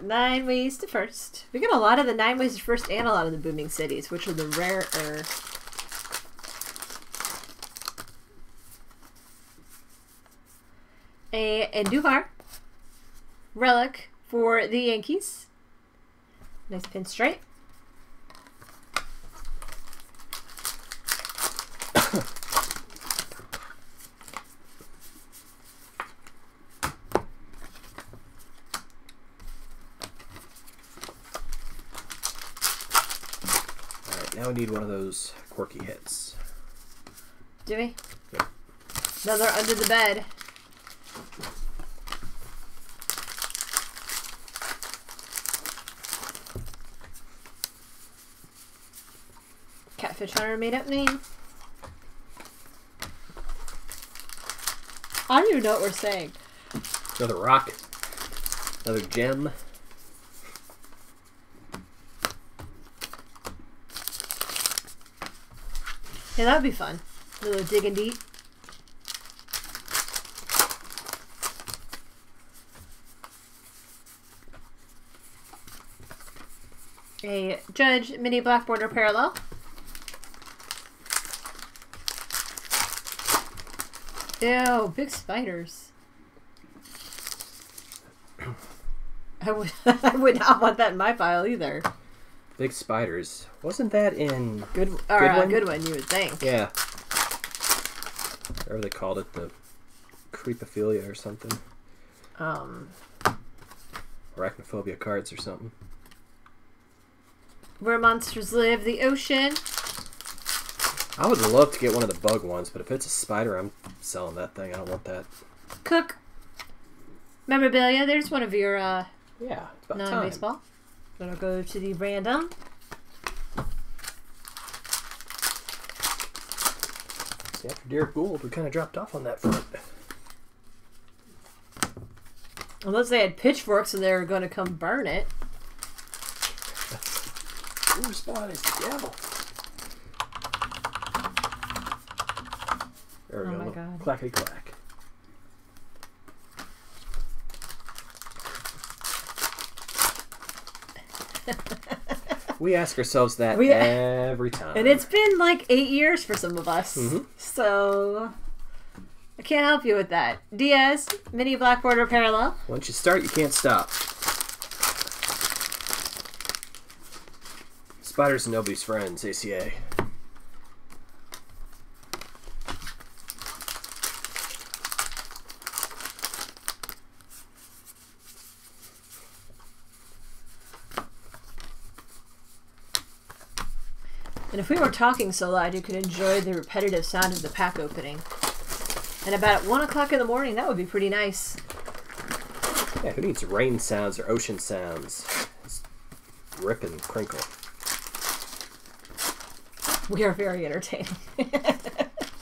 Nine ways to first. We got a lot of the nine ways to first and a lot of the booming cities, which are the rarer. A Andujar relic for the Yankees. Nice pinstripe. We need one of those quirky hits. Do we? Yeah. Another under the bed. Catfish Hunter made up name. I don't even know what we're saying. Another rock. Another gem. Yeah, that'd be fun. A little digging deep. A Judge mini black border parallel. Ew, big spiders. I would, I would not want that in my pile either. Big spiders. Wasn't that in Good, or, Goodwin? Uh, Goodwin, you would think. Yeah. Or they called it the creepophilia or something. Um. Arachnophobia cards or something. Where monsters live, the ocean. I would love to get one of the bug ones, but if it's a spider, I'm selling that thing. I don't want that. Cook memorabilia. There's one of your uh, yeah, it's about non-baseball. Time. Gonna go to the random. See, after Derek Gould, we kind of dropped off on that front. Unless they had pitchforks and they were going to come burn it. Ooh, spot is the devil. There we oh go. My God. Clackety clack. We ask ourselves that we, every time. And it's been like eight years for some of us. Mm-hmm. So I can't help you with that. Diaz, mini black border parallel. Once you start, you can't stop. Spiders and nobody's friends, A C A. And if we were talking so loud, you could enjoy the repetitive sound of the pack opening. And about at one o'clock in the morning, that would be pretty nice. Yeah, who needs rain sounds or ocean sounds? It's rip and crinkle. We are very entertaining.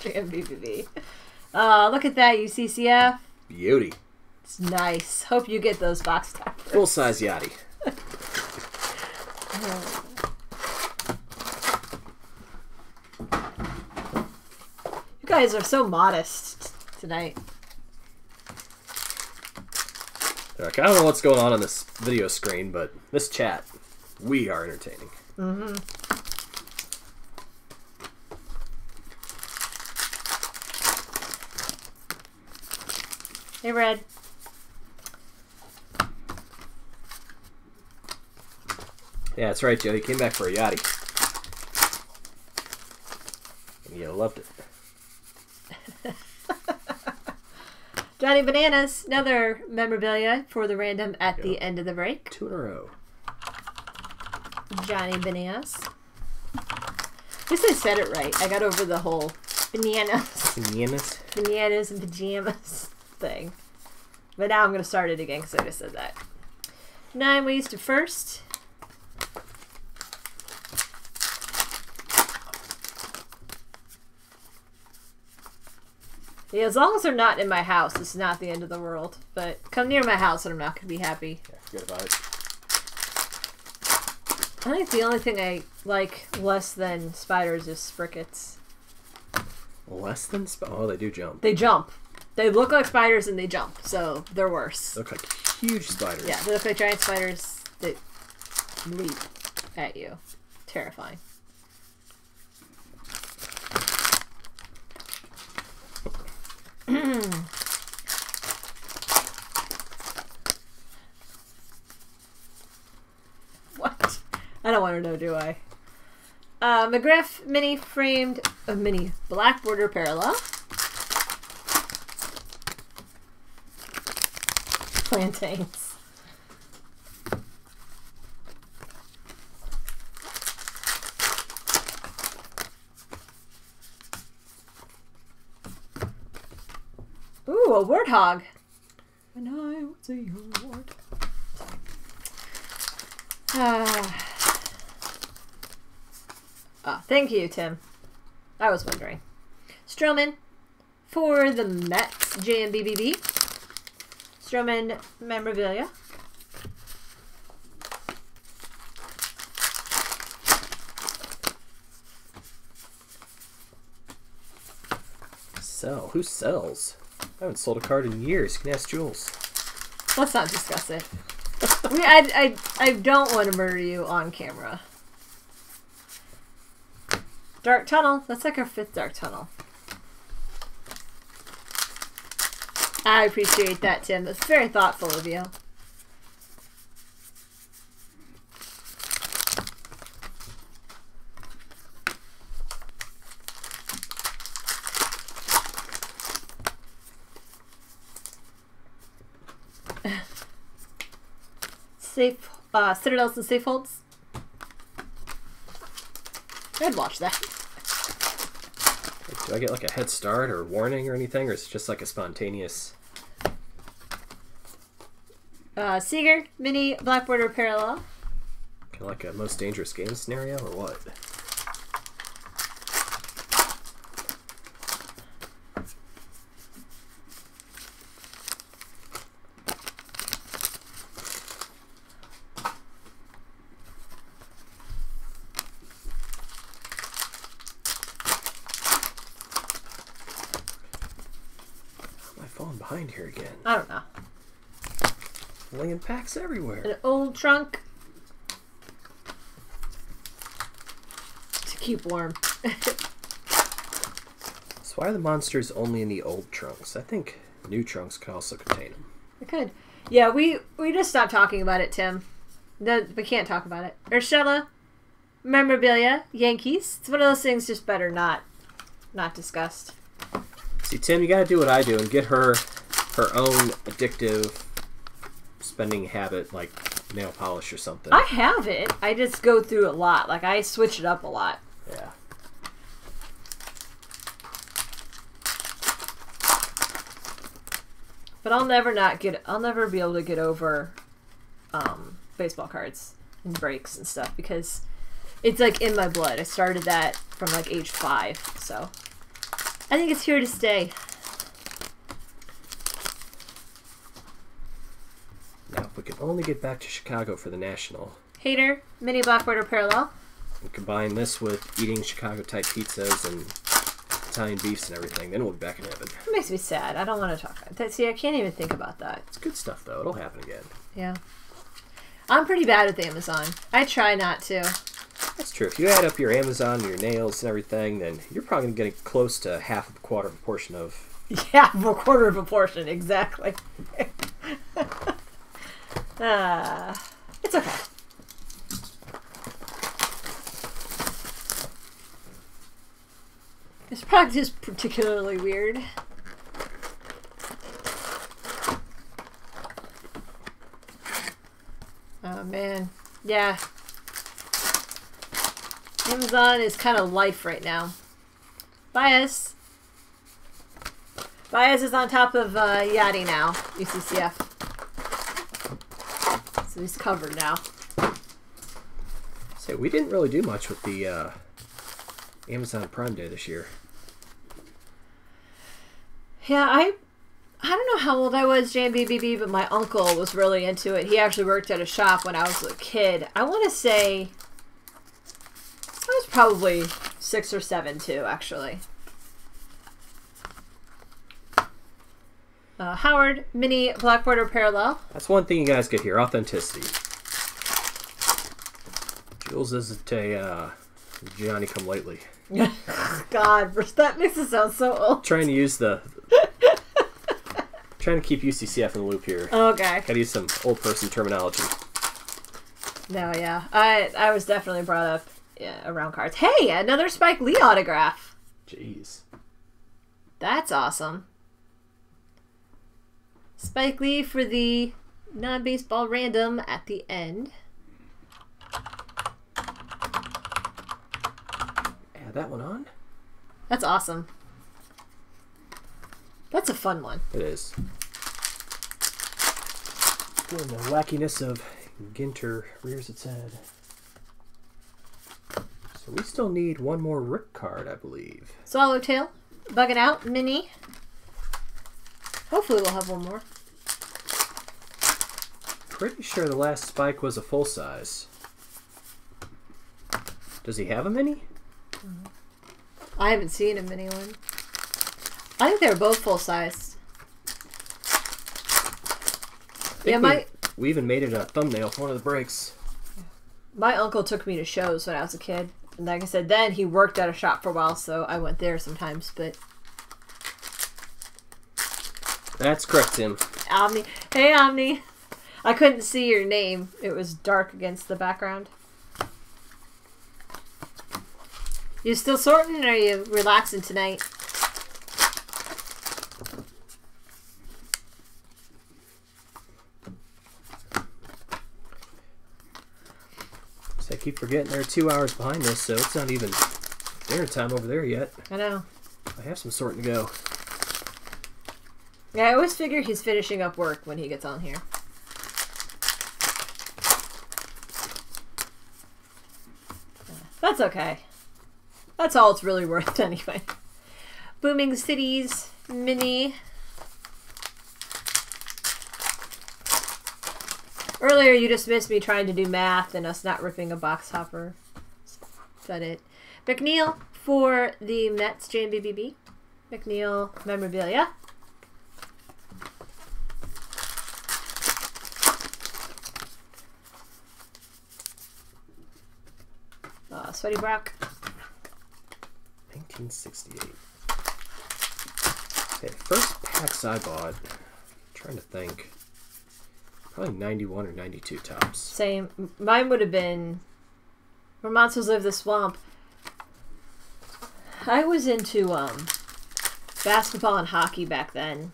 J M B B B. Uh, look at that, U C C F. Beauty. It's nice. Hope you get those box toppers. Full size yachty. uh. You guys are so modest tonight. Like, I don't know what's going on on this video screen, but this chat, we are entertaining. Mm-hmm. Hey, Red. Yeah, that's right, Joe. You came back for a yachty. And you loved it. Johnny Bananas, another memorabilia for the random at yep. the end of the break. Two in a row. Johnny Bananas. At least I said it right. I got over the whole bananas. Bananas? Bananas and pajamas thing. But now I'm going to start it again because I just said that. Nine ways to first. Yeah, as long as they're not in my house, it's not the end of the world. But come near my house and I'm not going to be happy. Yeah, forget about it. I think the only thing I like less than spiders is sprickets. Less than spiders? Oh, they do jump. They jump. They look like spiders and they jump, so they're worse. They look like huge spiders. Yeah, they look like giant spiders that leap at you. Terrifying. What? I don't want to know, do I? Uh, McGriff mini framed, a uh, mini black border parallel. Plantains. Ooh, a warthog. When I was a young wart. Ah. Ah, thank you, Tim. I was wondering. Stroman for the Mets, J M B B B. Stroman memorabilia. Sell. Who sells? I haven't sold a card in years. You can ask Jules. Let's not discuss it. we, I, I, I don't want to murder you on camera. Dark Tunnel. That's like our fifth Dark Tunnel. I appreciate that, Tim. That's very thoughtful of you. Safe, uh, Citadels and Safe Holds. I'd watch that. Do I get like a head start or warning or anything, or is it just like a spontaneous? Uh, Seaver, mini black border parallel. Kind of like a most dangerous game scenario or what? I'm behind here again. I don't know. Laying packs everywhere. An old trunk to keep warm. So why are the monsters only in the old trunks? I think new trunks could also contain them. It could. Yeah, we we just stopped talking about it, Tim. No, we can't talk about it. Urshela, memorabilia, Yankees. It's one of those things just better not not discussed. See, Tim, you got to do what I do and get her her own addictive spending habit, like nail polish or something. I have it. I just go through a lot. Like, I switch it up a lot. Yeah. But I'll never not get, I'll never be able to get over um, baseball cards and breaks and stuff, because it's like in my blood. I started that from like age five, so I think it's here to stay. Now, if we could only get back to Chicago for the National. Hater, mini blackboard or parallel. And combine this with eating Chicago-type pizzas and Italian beefs and everything, then we'll be back in heaven. It makes me sad. I don't want to talk about that. See, I can't even think about that. It's good stuff, though. It'll happen again. Yeah. I'm pretty bad at the Amazon. I try not to. That's true. If you add up your Amazon, your nails, and everything, then you're probably getting close to half of a quarter of a portion of... Yeah, a quarter of a portion. Exactly. uh, it's okay. This product is particularly weird. Oh, man. Yeah. Amazon is kind of life right now. Bias. Bias is on top of uh, Yachty now. U C C F. So he's covered now. So we didn't really do much with the... Uh... Amazon Prime Day this year. Yeah, I I don't know how old I was, J M B B B, but my uncle was really into it. He actually worked at a shop when I was a kid. I want to say I was probably six or seven, too, actually. Uh, Howard, mini blackboard or parallel? That's one thing you guys get here, authenticity. Jules isn't a uh, Johnny come lately. God, that makes it sound so old. Trying to use the... trying to keep U C C F in the loop here. Okay. Gotta use some old person terminology. No, yeah. I I was definitely brought up yeah, around cards. Hey, another Spike Lee autograph. Jeez. That's awesome. Spike Lee for the non-baseball random at the end. That one on? That's awesome. That's a fun one. It is. When the wackiness of Ginter rears its head. So we still need one more Rick card, I believe. Swallowtail, Bug It Out, mini. Hopefully we'll have one more. Pretty sure the last Spike was a full size. Does he have a mini? I haven't seen a mini one. I think they're both full size. Yeah, my we, we even made it a thumbnail for one of the breaks. My uncle took me to shows when I was a kid, and like I said, then he worked at a shop for a while, so I went there sometimes. But that's correct, Tim. Omni, hey Omni, I couldn't see your name; it was dark against the background. You still sorting, or are you relaxing tonight? So I keep forgetting they're two hours behind us, so it's not even dinner time over there yet. I know. I have some sorting to go. Yeah, I always figure he's finishing up work when he gets on here. That's okay. That's all it's really worth anyway. Booming Cities mini. Earlier you just missed me trying to do math and us not ripping a box hopper. Is that it? McNeil for the Mets, J M B B B. McNeil memorabilia. Sweaty Brock. nineteen sixty-eight. Okay, first packs I bought, I'm trying to think, probably ninety-one or ninety-two tops. Same. Mine would have been Where Monsters Live the Swamp. I was into um, basketball and hockey back then.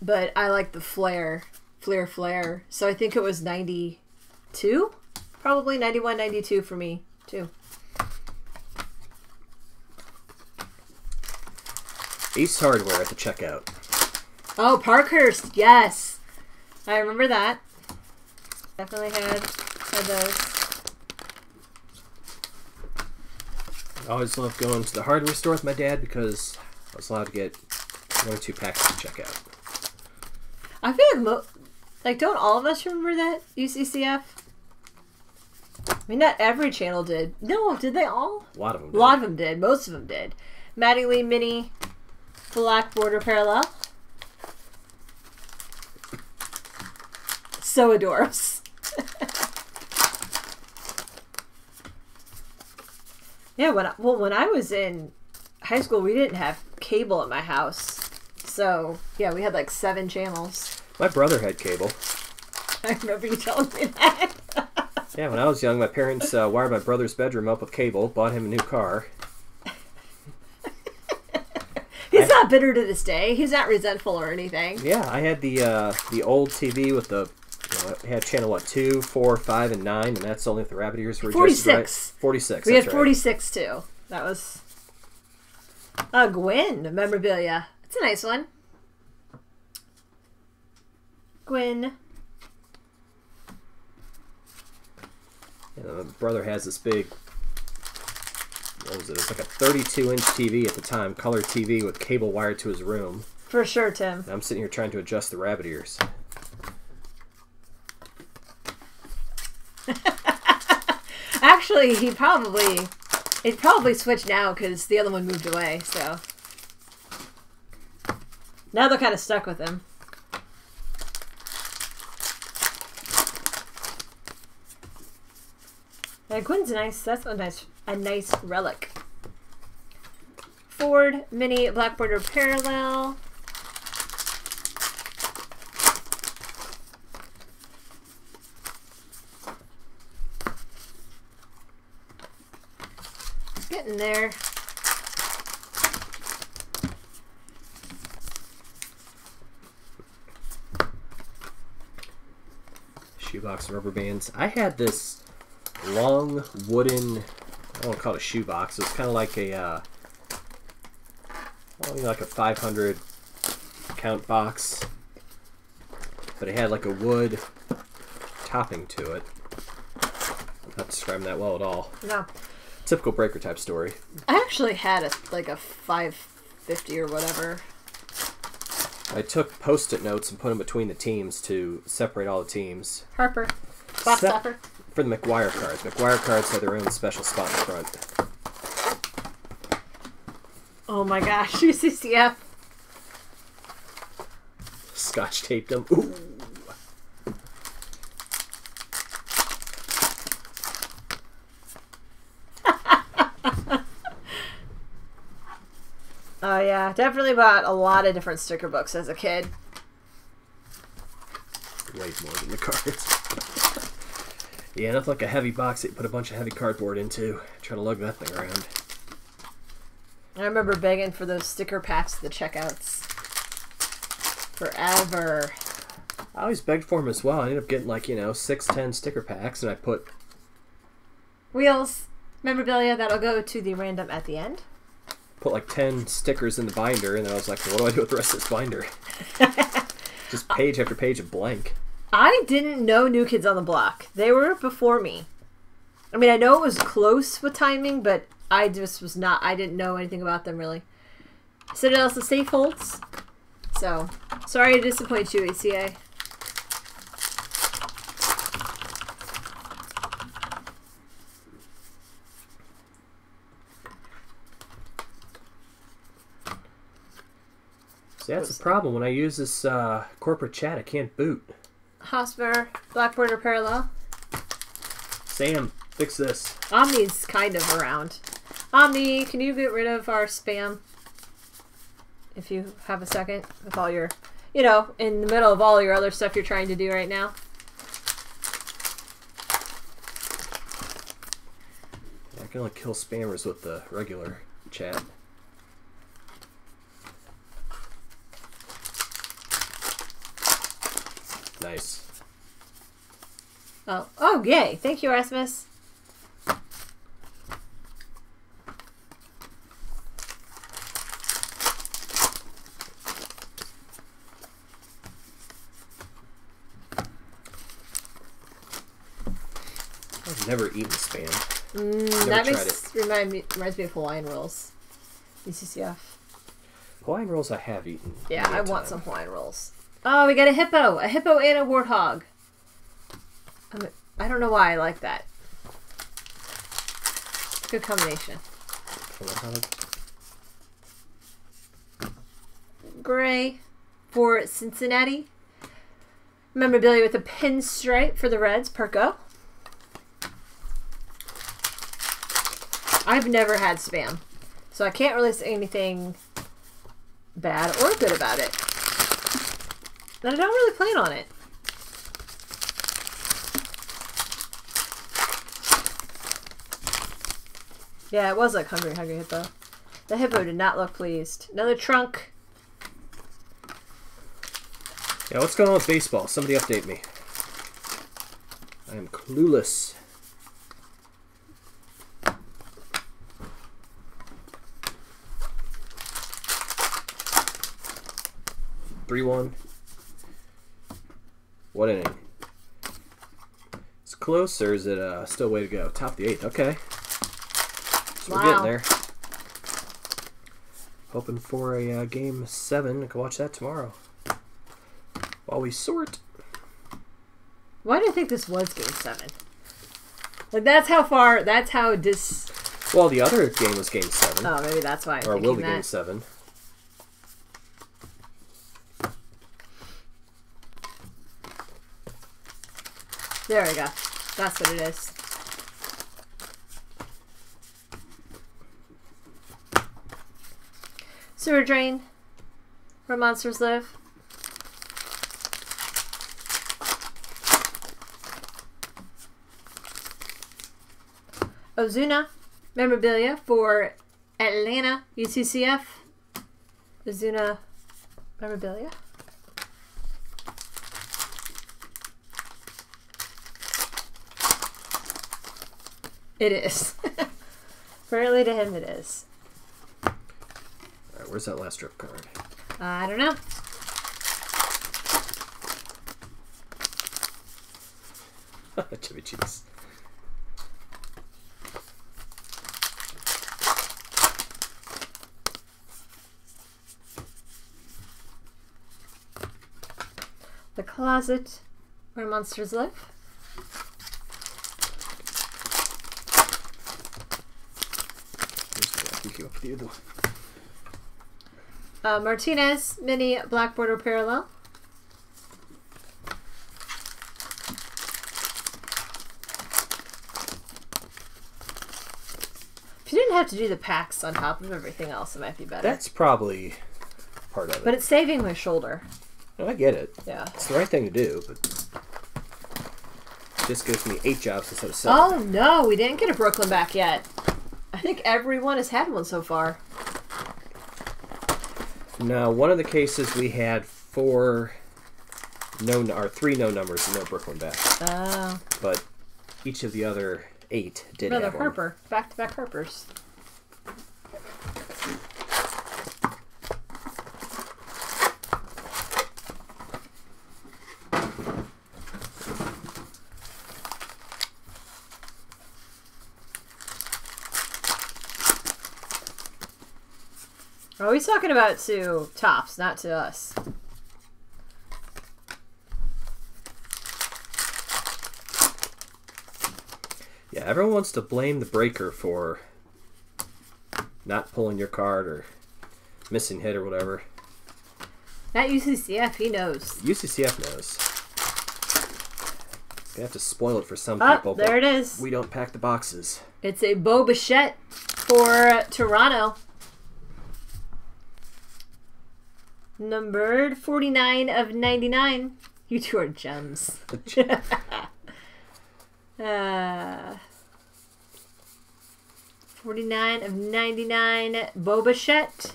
But I liked the flair, flair, flair. So I think it was ninety-two? Probably ninety-one, ninety-two for me, too. Ace Hardware at the checkout. Oh, Parkhurst, yes. I remember that. Definitely had, had those. I always loved going to the hardware store with my dad because I was allowed to get one or two packs at the checkout. I feel like, mo like, don't all of us remember that U C C F? I mean, not every channel did. No, did they all? A lot of them did. A lot of them did. Most of them did. Matty Lee Mini Black Border Parallel. So adorable. Yeah, when I, well, when I was in high school, we didn't have cable at my house. So, yeah, we had like seven channels. My brother had cable. I remember you telling me that. Yeah, when I was young, my parents uh, wired my brother's bedroom up with cable, bought him a new car. He's I, not bitter to this day. He's not resentful or anything. Yeah, I had the uh, the old T V with the, you know, it had channel, what, two, four, five, and nine, and that's only if the rabbit ears were forty-six. Just right. forty-six. We had forty-six, right. Too. That was uh, Gwynn memorabilia. It's a nice one. Gwyn. Yeah, my brother has this big, what was it? It's like a thirty-two inch T V at the time, color T V with cable wired to his room. For sure, Tim. And I'm sitting here trying to adjust the rabbit ears. Actually, he probably, it probably switched now because the other one moved away, so. Now they're kind of stuck with him. Yeah, Gwen's nice. That's a nice, a nice relic. Ford Mini Black Border Parallel. It's getting there. Shoebox rubber bands. I had this long wooden, I don't want to call it a shoebox. It was kind of like a, uh, only like a five hundred count box, but it had like a wood topping to it. I'm not describing that well at all. No. Typical breaker type story. I actually had a like a five fifty or whatever. I took post-it notes and put them between the teams to separate all the teams. Harper. Box Harper. For the McGwire cards. McGwire cards had their own special spot in front. Oh my gosh, U C C F. Scotch taped them. Ooh. Oh yeah, definitely bought a lot of different sticker books as a kid. Way more than the cards. Yeah, nothing like a heavy box that you put a bunch of heavy cardboard into. Try to lug that thing around. I remember begging for those sticker packs at the checkouts. Forever. I always begged for them as well. I ended up getting like, you know, six, ten sticker packs, and I put... Wheels, memorabilia, that'll go to the random at the end. Put like ten stickers in the binder, and then I was like, well, what do I do with the rest of this binder? Just page after page of blank. I didn't know New Kids on the Block. They were before me. I mean, I know it was close with timing, but I just was not, I didn't know anything about them really. Citadel's the safe holds. So, sorry to disappoint you, A C A. See, that's a problem. When I use this uh, corporate chat, I can't boot. Hosper, Black Border Parallel. Sam, Fix this. Omni's kind of around. Omni, can you get rid of our spam? If you have a second, with all your, you know, in the middle of all your other stuff you're trying to do right now. Yeah, I can only kill spammers with the regular chat. Nice. Oh, oh, yay. Thank you, Rasmus. I've never eaten spam. Mm, that makes, remind me, reminds me of Hawaiian rolls. B C C F. Hawaiian rolls I have eaten. Yeah, I want some Hawaiian rolls. Oh, we got a hippo. A hippo and a warthog. I'm, I don't know why I like that. Good combination. Gray for Cincinnati. Memorabilia with a pinstripe for the Reds. Perko. I've never had spam, so I can't really say anything bad or good about it. But I don't really plan on it. Yeah, it was like Hungry Hungry Hippo. The hippo did not look pleased. Another trunk. Yeah, what's going on with baseball? Somebody update me. I am clueless. three one. What inning? It's close, or is it uh, still way to go? Top of the eighth. Okay. So wow. We're getting there. Hoping for a uh, game seven. I can watch that tomorrow while we sort. Why do you think this was game seven? Like that's how far. That's how dis. Well, the other game was game seven. Oh, maybe that's why. I'm or will be that. Game seven. There we go. That's what it is. Sewer Drain, where monsters live. Ozuna, memorabilia for Atlanta, U C C F. Ozuna, memorabilia. It is. Apparently to him it is. All right, where's that last strip card? Uh, I don't know. Chubby cheese. The Closet, where monsters live. Uh, Martinez, mini black border parallel. If you didn't have to do the packs on top of everything else, it might be better. That's probably part of it. But it's saving my shoulder. No, I get it. Yeah. It's the right thing to do, but this gives me eight jobs instead of seven. Oh, no, we didn't get a Brooklyn back yet. I think everyone has had one so far. No, one of the cases we had four, no, or three no numbers and no Brooklyn back. Oh. But each of the other eight did Another have Another Harper. One. Back to back Harpers. He's talking about to Tops, not to us. Yeah, everyone wants to blame the breaker for not pulling your card or missing hit or whatever. Not U C C F, he knows. U C C F knows. They have to spoil it for some oh, people. There it is. We don't pack the boxes. It's a Bo Bichette for Toronto. Numbered forty-nine of ninety-nine. You two are gems. uh, forty-nine of ninety-nine Bo Bichette.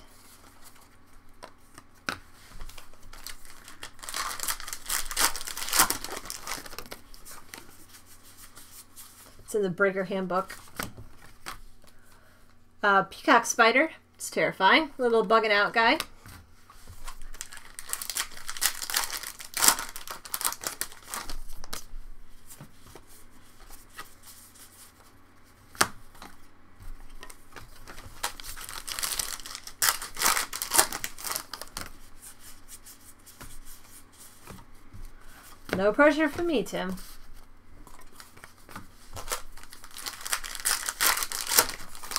It's in the Breaker Handbook. Uh, Peacock Spider. It's terrifying. Little bugging out guy. No pressure for me, Tim.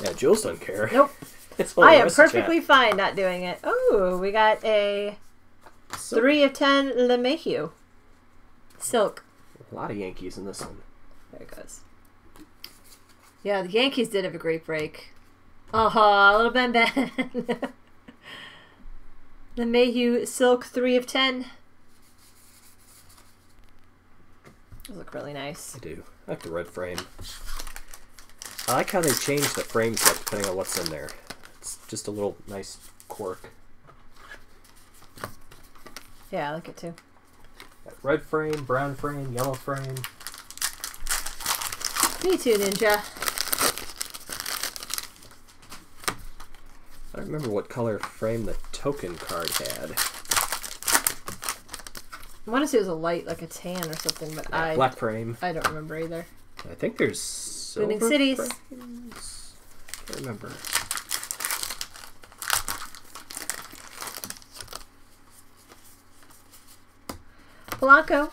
Yeah, Jules doesn't care. Nope. I am perfectly fine not doing it. Oh, we got a so, three of ten LeMahieu. Silk. A lot of Yankees in this one. There it goes. Yeah, the Yankees did have a great break. Oh, a little Ben Ben. LeMahieu, Silk, three of ten. Those look really nice. I do. I like the red frame. I like how they change the frame set depending on what's in there. It's just a little nice quirk. Yeah, I like it too. Got red frame, brown frame, yellow frame. Me too, Ninja. I don't remember what color frame the token card had. I want to say it was a light, like a tan or something, but yeah, I black frame. I don't remember either. I think there's silver Winning Cities. Frames. I can't remember. Polanco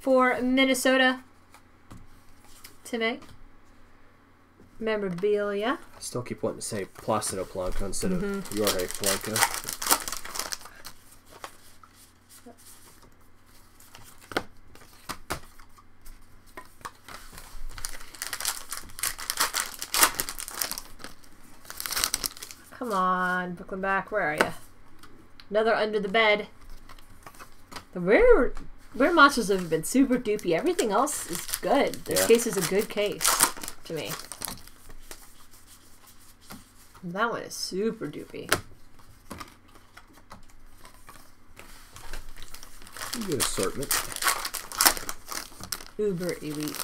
for Minnesota. Timmy. Memorabilia. I still keep wanting to say Placido Polanco instead mm-hmm. of Jorge Polanco. Come on, Brooklyn back. Where are you? Another under the bed. The rare, rare monsters have been super dupey. Everything else is good. This yeah. case is a good case to me. And that one is super dupey. Good assortment. Uber elite.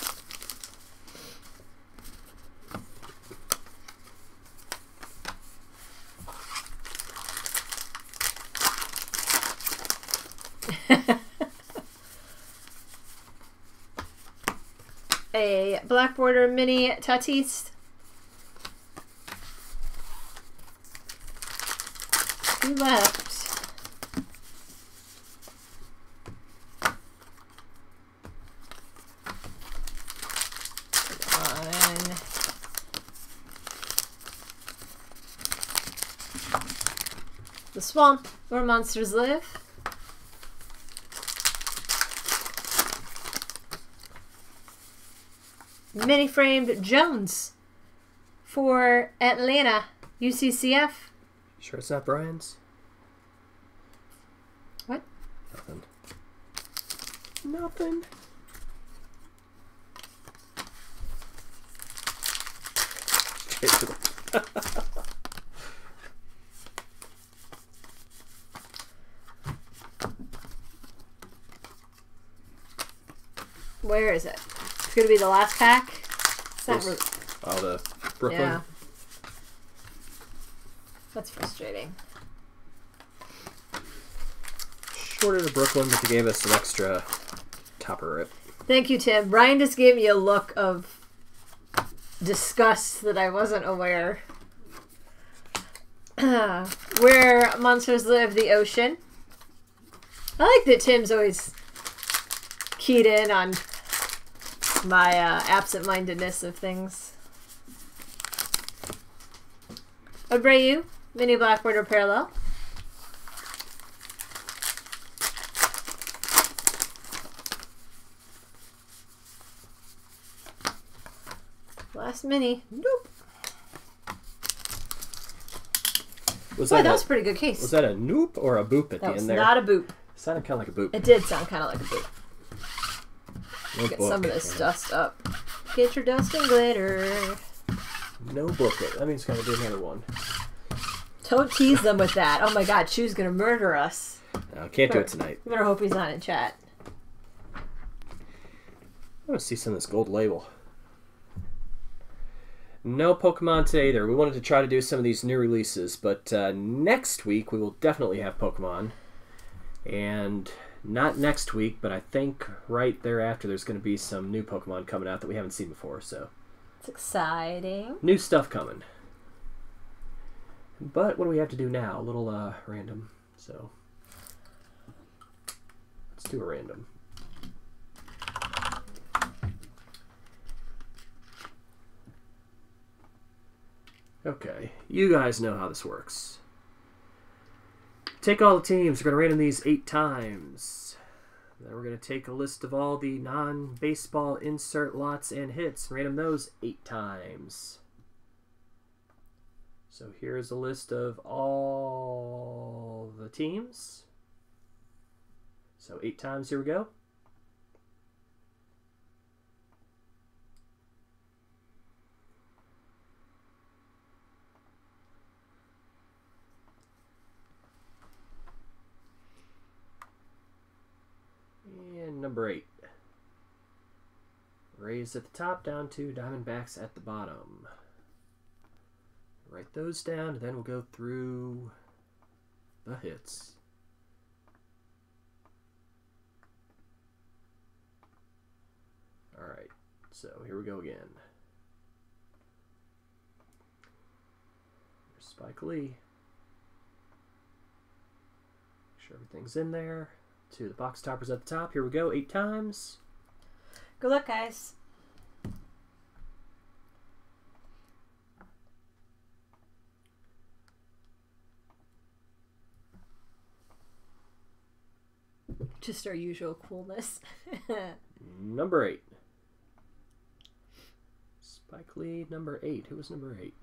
A black border mini Tatis. Two left. One. The swamp where monsters live. Mini framed Jones for Atlanta, U C C F. Sure it's not Brian's? What? Nothing. Nothing. Where is it? Gonna be the last pack. It's not really... Oh, the Brooklyn. Yeah. That's frustrating. Shorter to Brooklyn, but they gave us an extra topper rip. Thank you, Tim. Brian just gave me a look of disgust that I wasn't aware. Where monsters live, the ocean. I like that Tim's always keyed in on my uh, absent-mindedness of things. Abreu, mini black border parallel. Last mini. Nope. Was Boy, that, that a, was a pretty good case. Was that a noop or a boop at that the end there? That was not a boop. It sounded kind of like a boop. It did sound kind of like a boop. No Get book, some of this man. dust up. Get your dust and glitter. No booklet. That means gotta do another one. Don't tease them with that. Oh my god, Chu's gonna murder us. No, can't better, do it tonight. Better hope he's not in chat. I want to see some of this gold label. No Pokemon today either. We wanted to try to do some of these new releases, but uh, next week we will definitely have Pokemon. And not next week, but I think right thereafter there's going to be some new Pokemon coming out that we haven't seen before, so... It's exciting. New stuff coming. But what do we have to do now? A little uh, random, so... Let's do a random. Okay, you guys know how this works. Take all the teams. We're going to random these eight times. Then we're going to take a list of all the non-baseball insert lots and hits. Random those eight times. So here's a list of all the teams. So eight times, here we go. Number eight. Rays at the top, down to Diamondbacks at the bottom. Write those down, and then we'll go through the hits. Alright, so here we go again. There's Spike Lee. Make sure everything's in there. To the box toppers at the top. Here we go, eight times. Good luck, guys. Just our usual coolness. Number eight. Spike Lee, number eight. Who was number eight?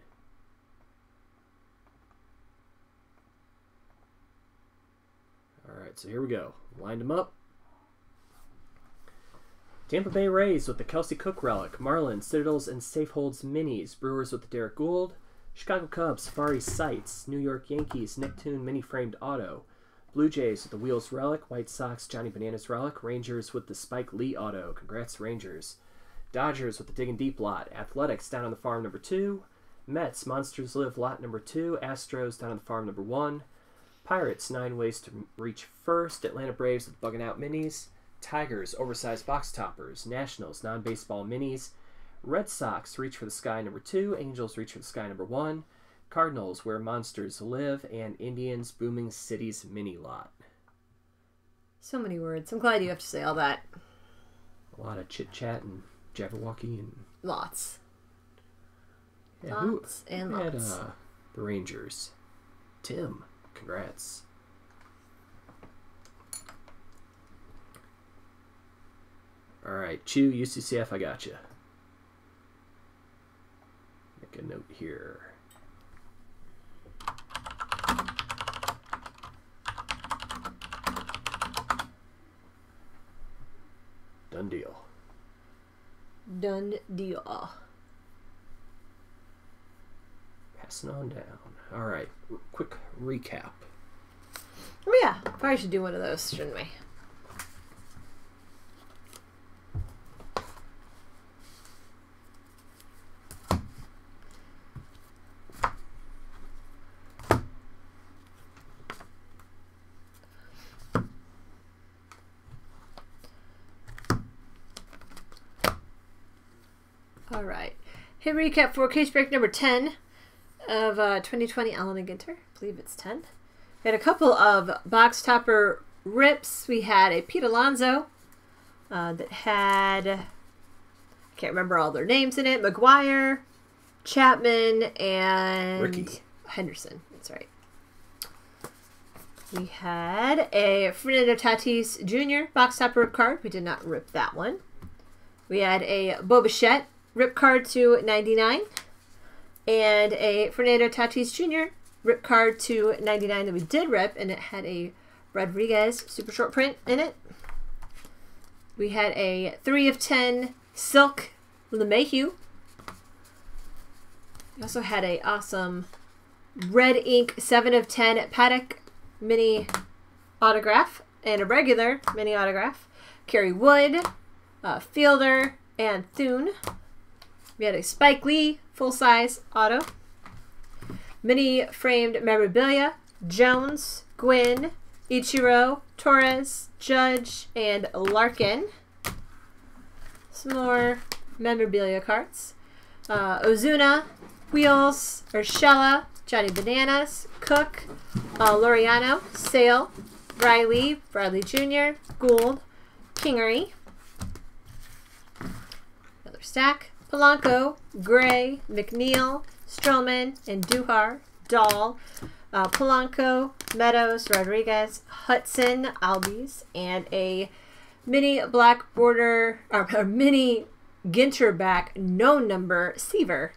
Alright, so here we go. Lined them up. Tampa Bay Rays with the Kelsey Cook relic. Marlins, Citadels, and Safeholds minis. Brewers with the Derek Gould. Chicago Cubs, Safari Sights. New York Yankees, Nick Thune mini-framed auto. Blue Jays with the Wheels relic. White Sox, Johnny Bananas relic. Rangers with the Spike Lee auto. Congrats, Rangers. Dodgers with the Diggin' Deep lot. Athletics down on the farm number two. Mets, Monsters Live lot number two. Astros down on the farm number one. Pirates, nine ways to reach first. Atlanta Braves with bugging out minis. Tigers, oversized box toppers. Nationals, non-baseball minis. Red Sox, reach for the sky number two. Angels, reach for the sky number one. Cardinals, where monsters live. And Indians, booming cities mini lot. So many words. I'm glad you have to say all that. A lot of chit-chat and Jabberwocky and... Lots. Yeah, lots who, and who lots. Had, uh, the Rangers. Tim. Congrats. Alright, Chew, U C C F, I got you. Make a note here. Done deal. Done deal. Passing on down. All right, quick recap. Oh yeah, probably should do one of those, shouldn't we? All right, hit recap for case break number ten. Of uh, twenty twenty Allen and Ginter. I believe it's ten. We had a couple of box topper rips. We had a Pete Alonso uh, that had, I can't remember all their names in it, McGwire, Chapman, and Rickey Henderson. That's right. We had a Fernando Tatis Junior box topper rip card. We did not rip that one. We had a Bo Bichette Rip card to ninety-nine. And a Fernando Tatis Junior Rip card to ninety-nine that we did rip, and it had a Rodriguez super short print in it. We had a three of ten Silk LeMahieu. We also had a awesome red ink seven of ten Paddack mini autograph and a regular mini autograph. Kerry Wood, uh, Fielder, and Thune. We had a Spike Lee full-size auto. Mini framed memorabilia, Jones, Gwynn, Ichiro, Torres, Judge, and Larkin. Some more memorabilia cards. Uh, Ozuna, Wheels, Urshela, Johnny Bananas, Cook, uh, Loriano, Sale, Riley, Bradley Junior, Gould, Kingery. Another stack. Polanco, Gray, McNeil, Stroman, and Duhar, Dahl, uh, Polanco, Meadows, Rodriguez, Hudson, Albies, and a mini black border, or, or mini Ginter back, no number, Seaver.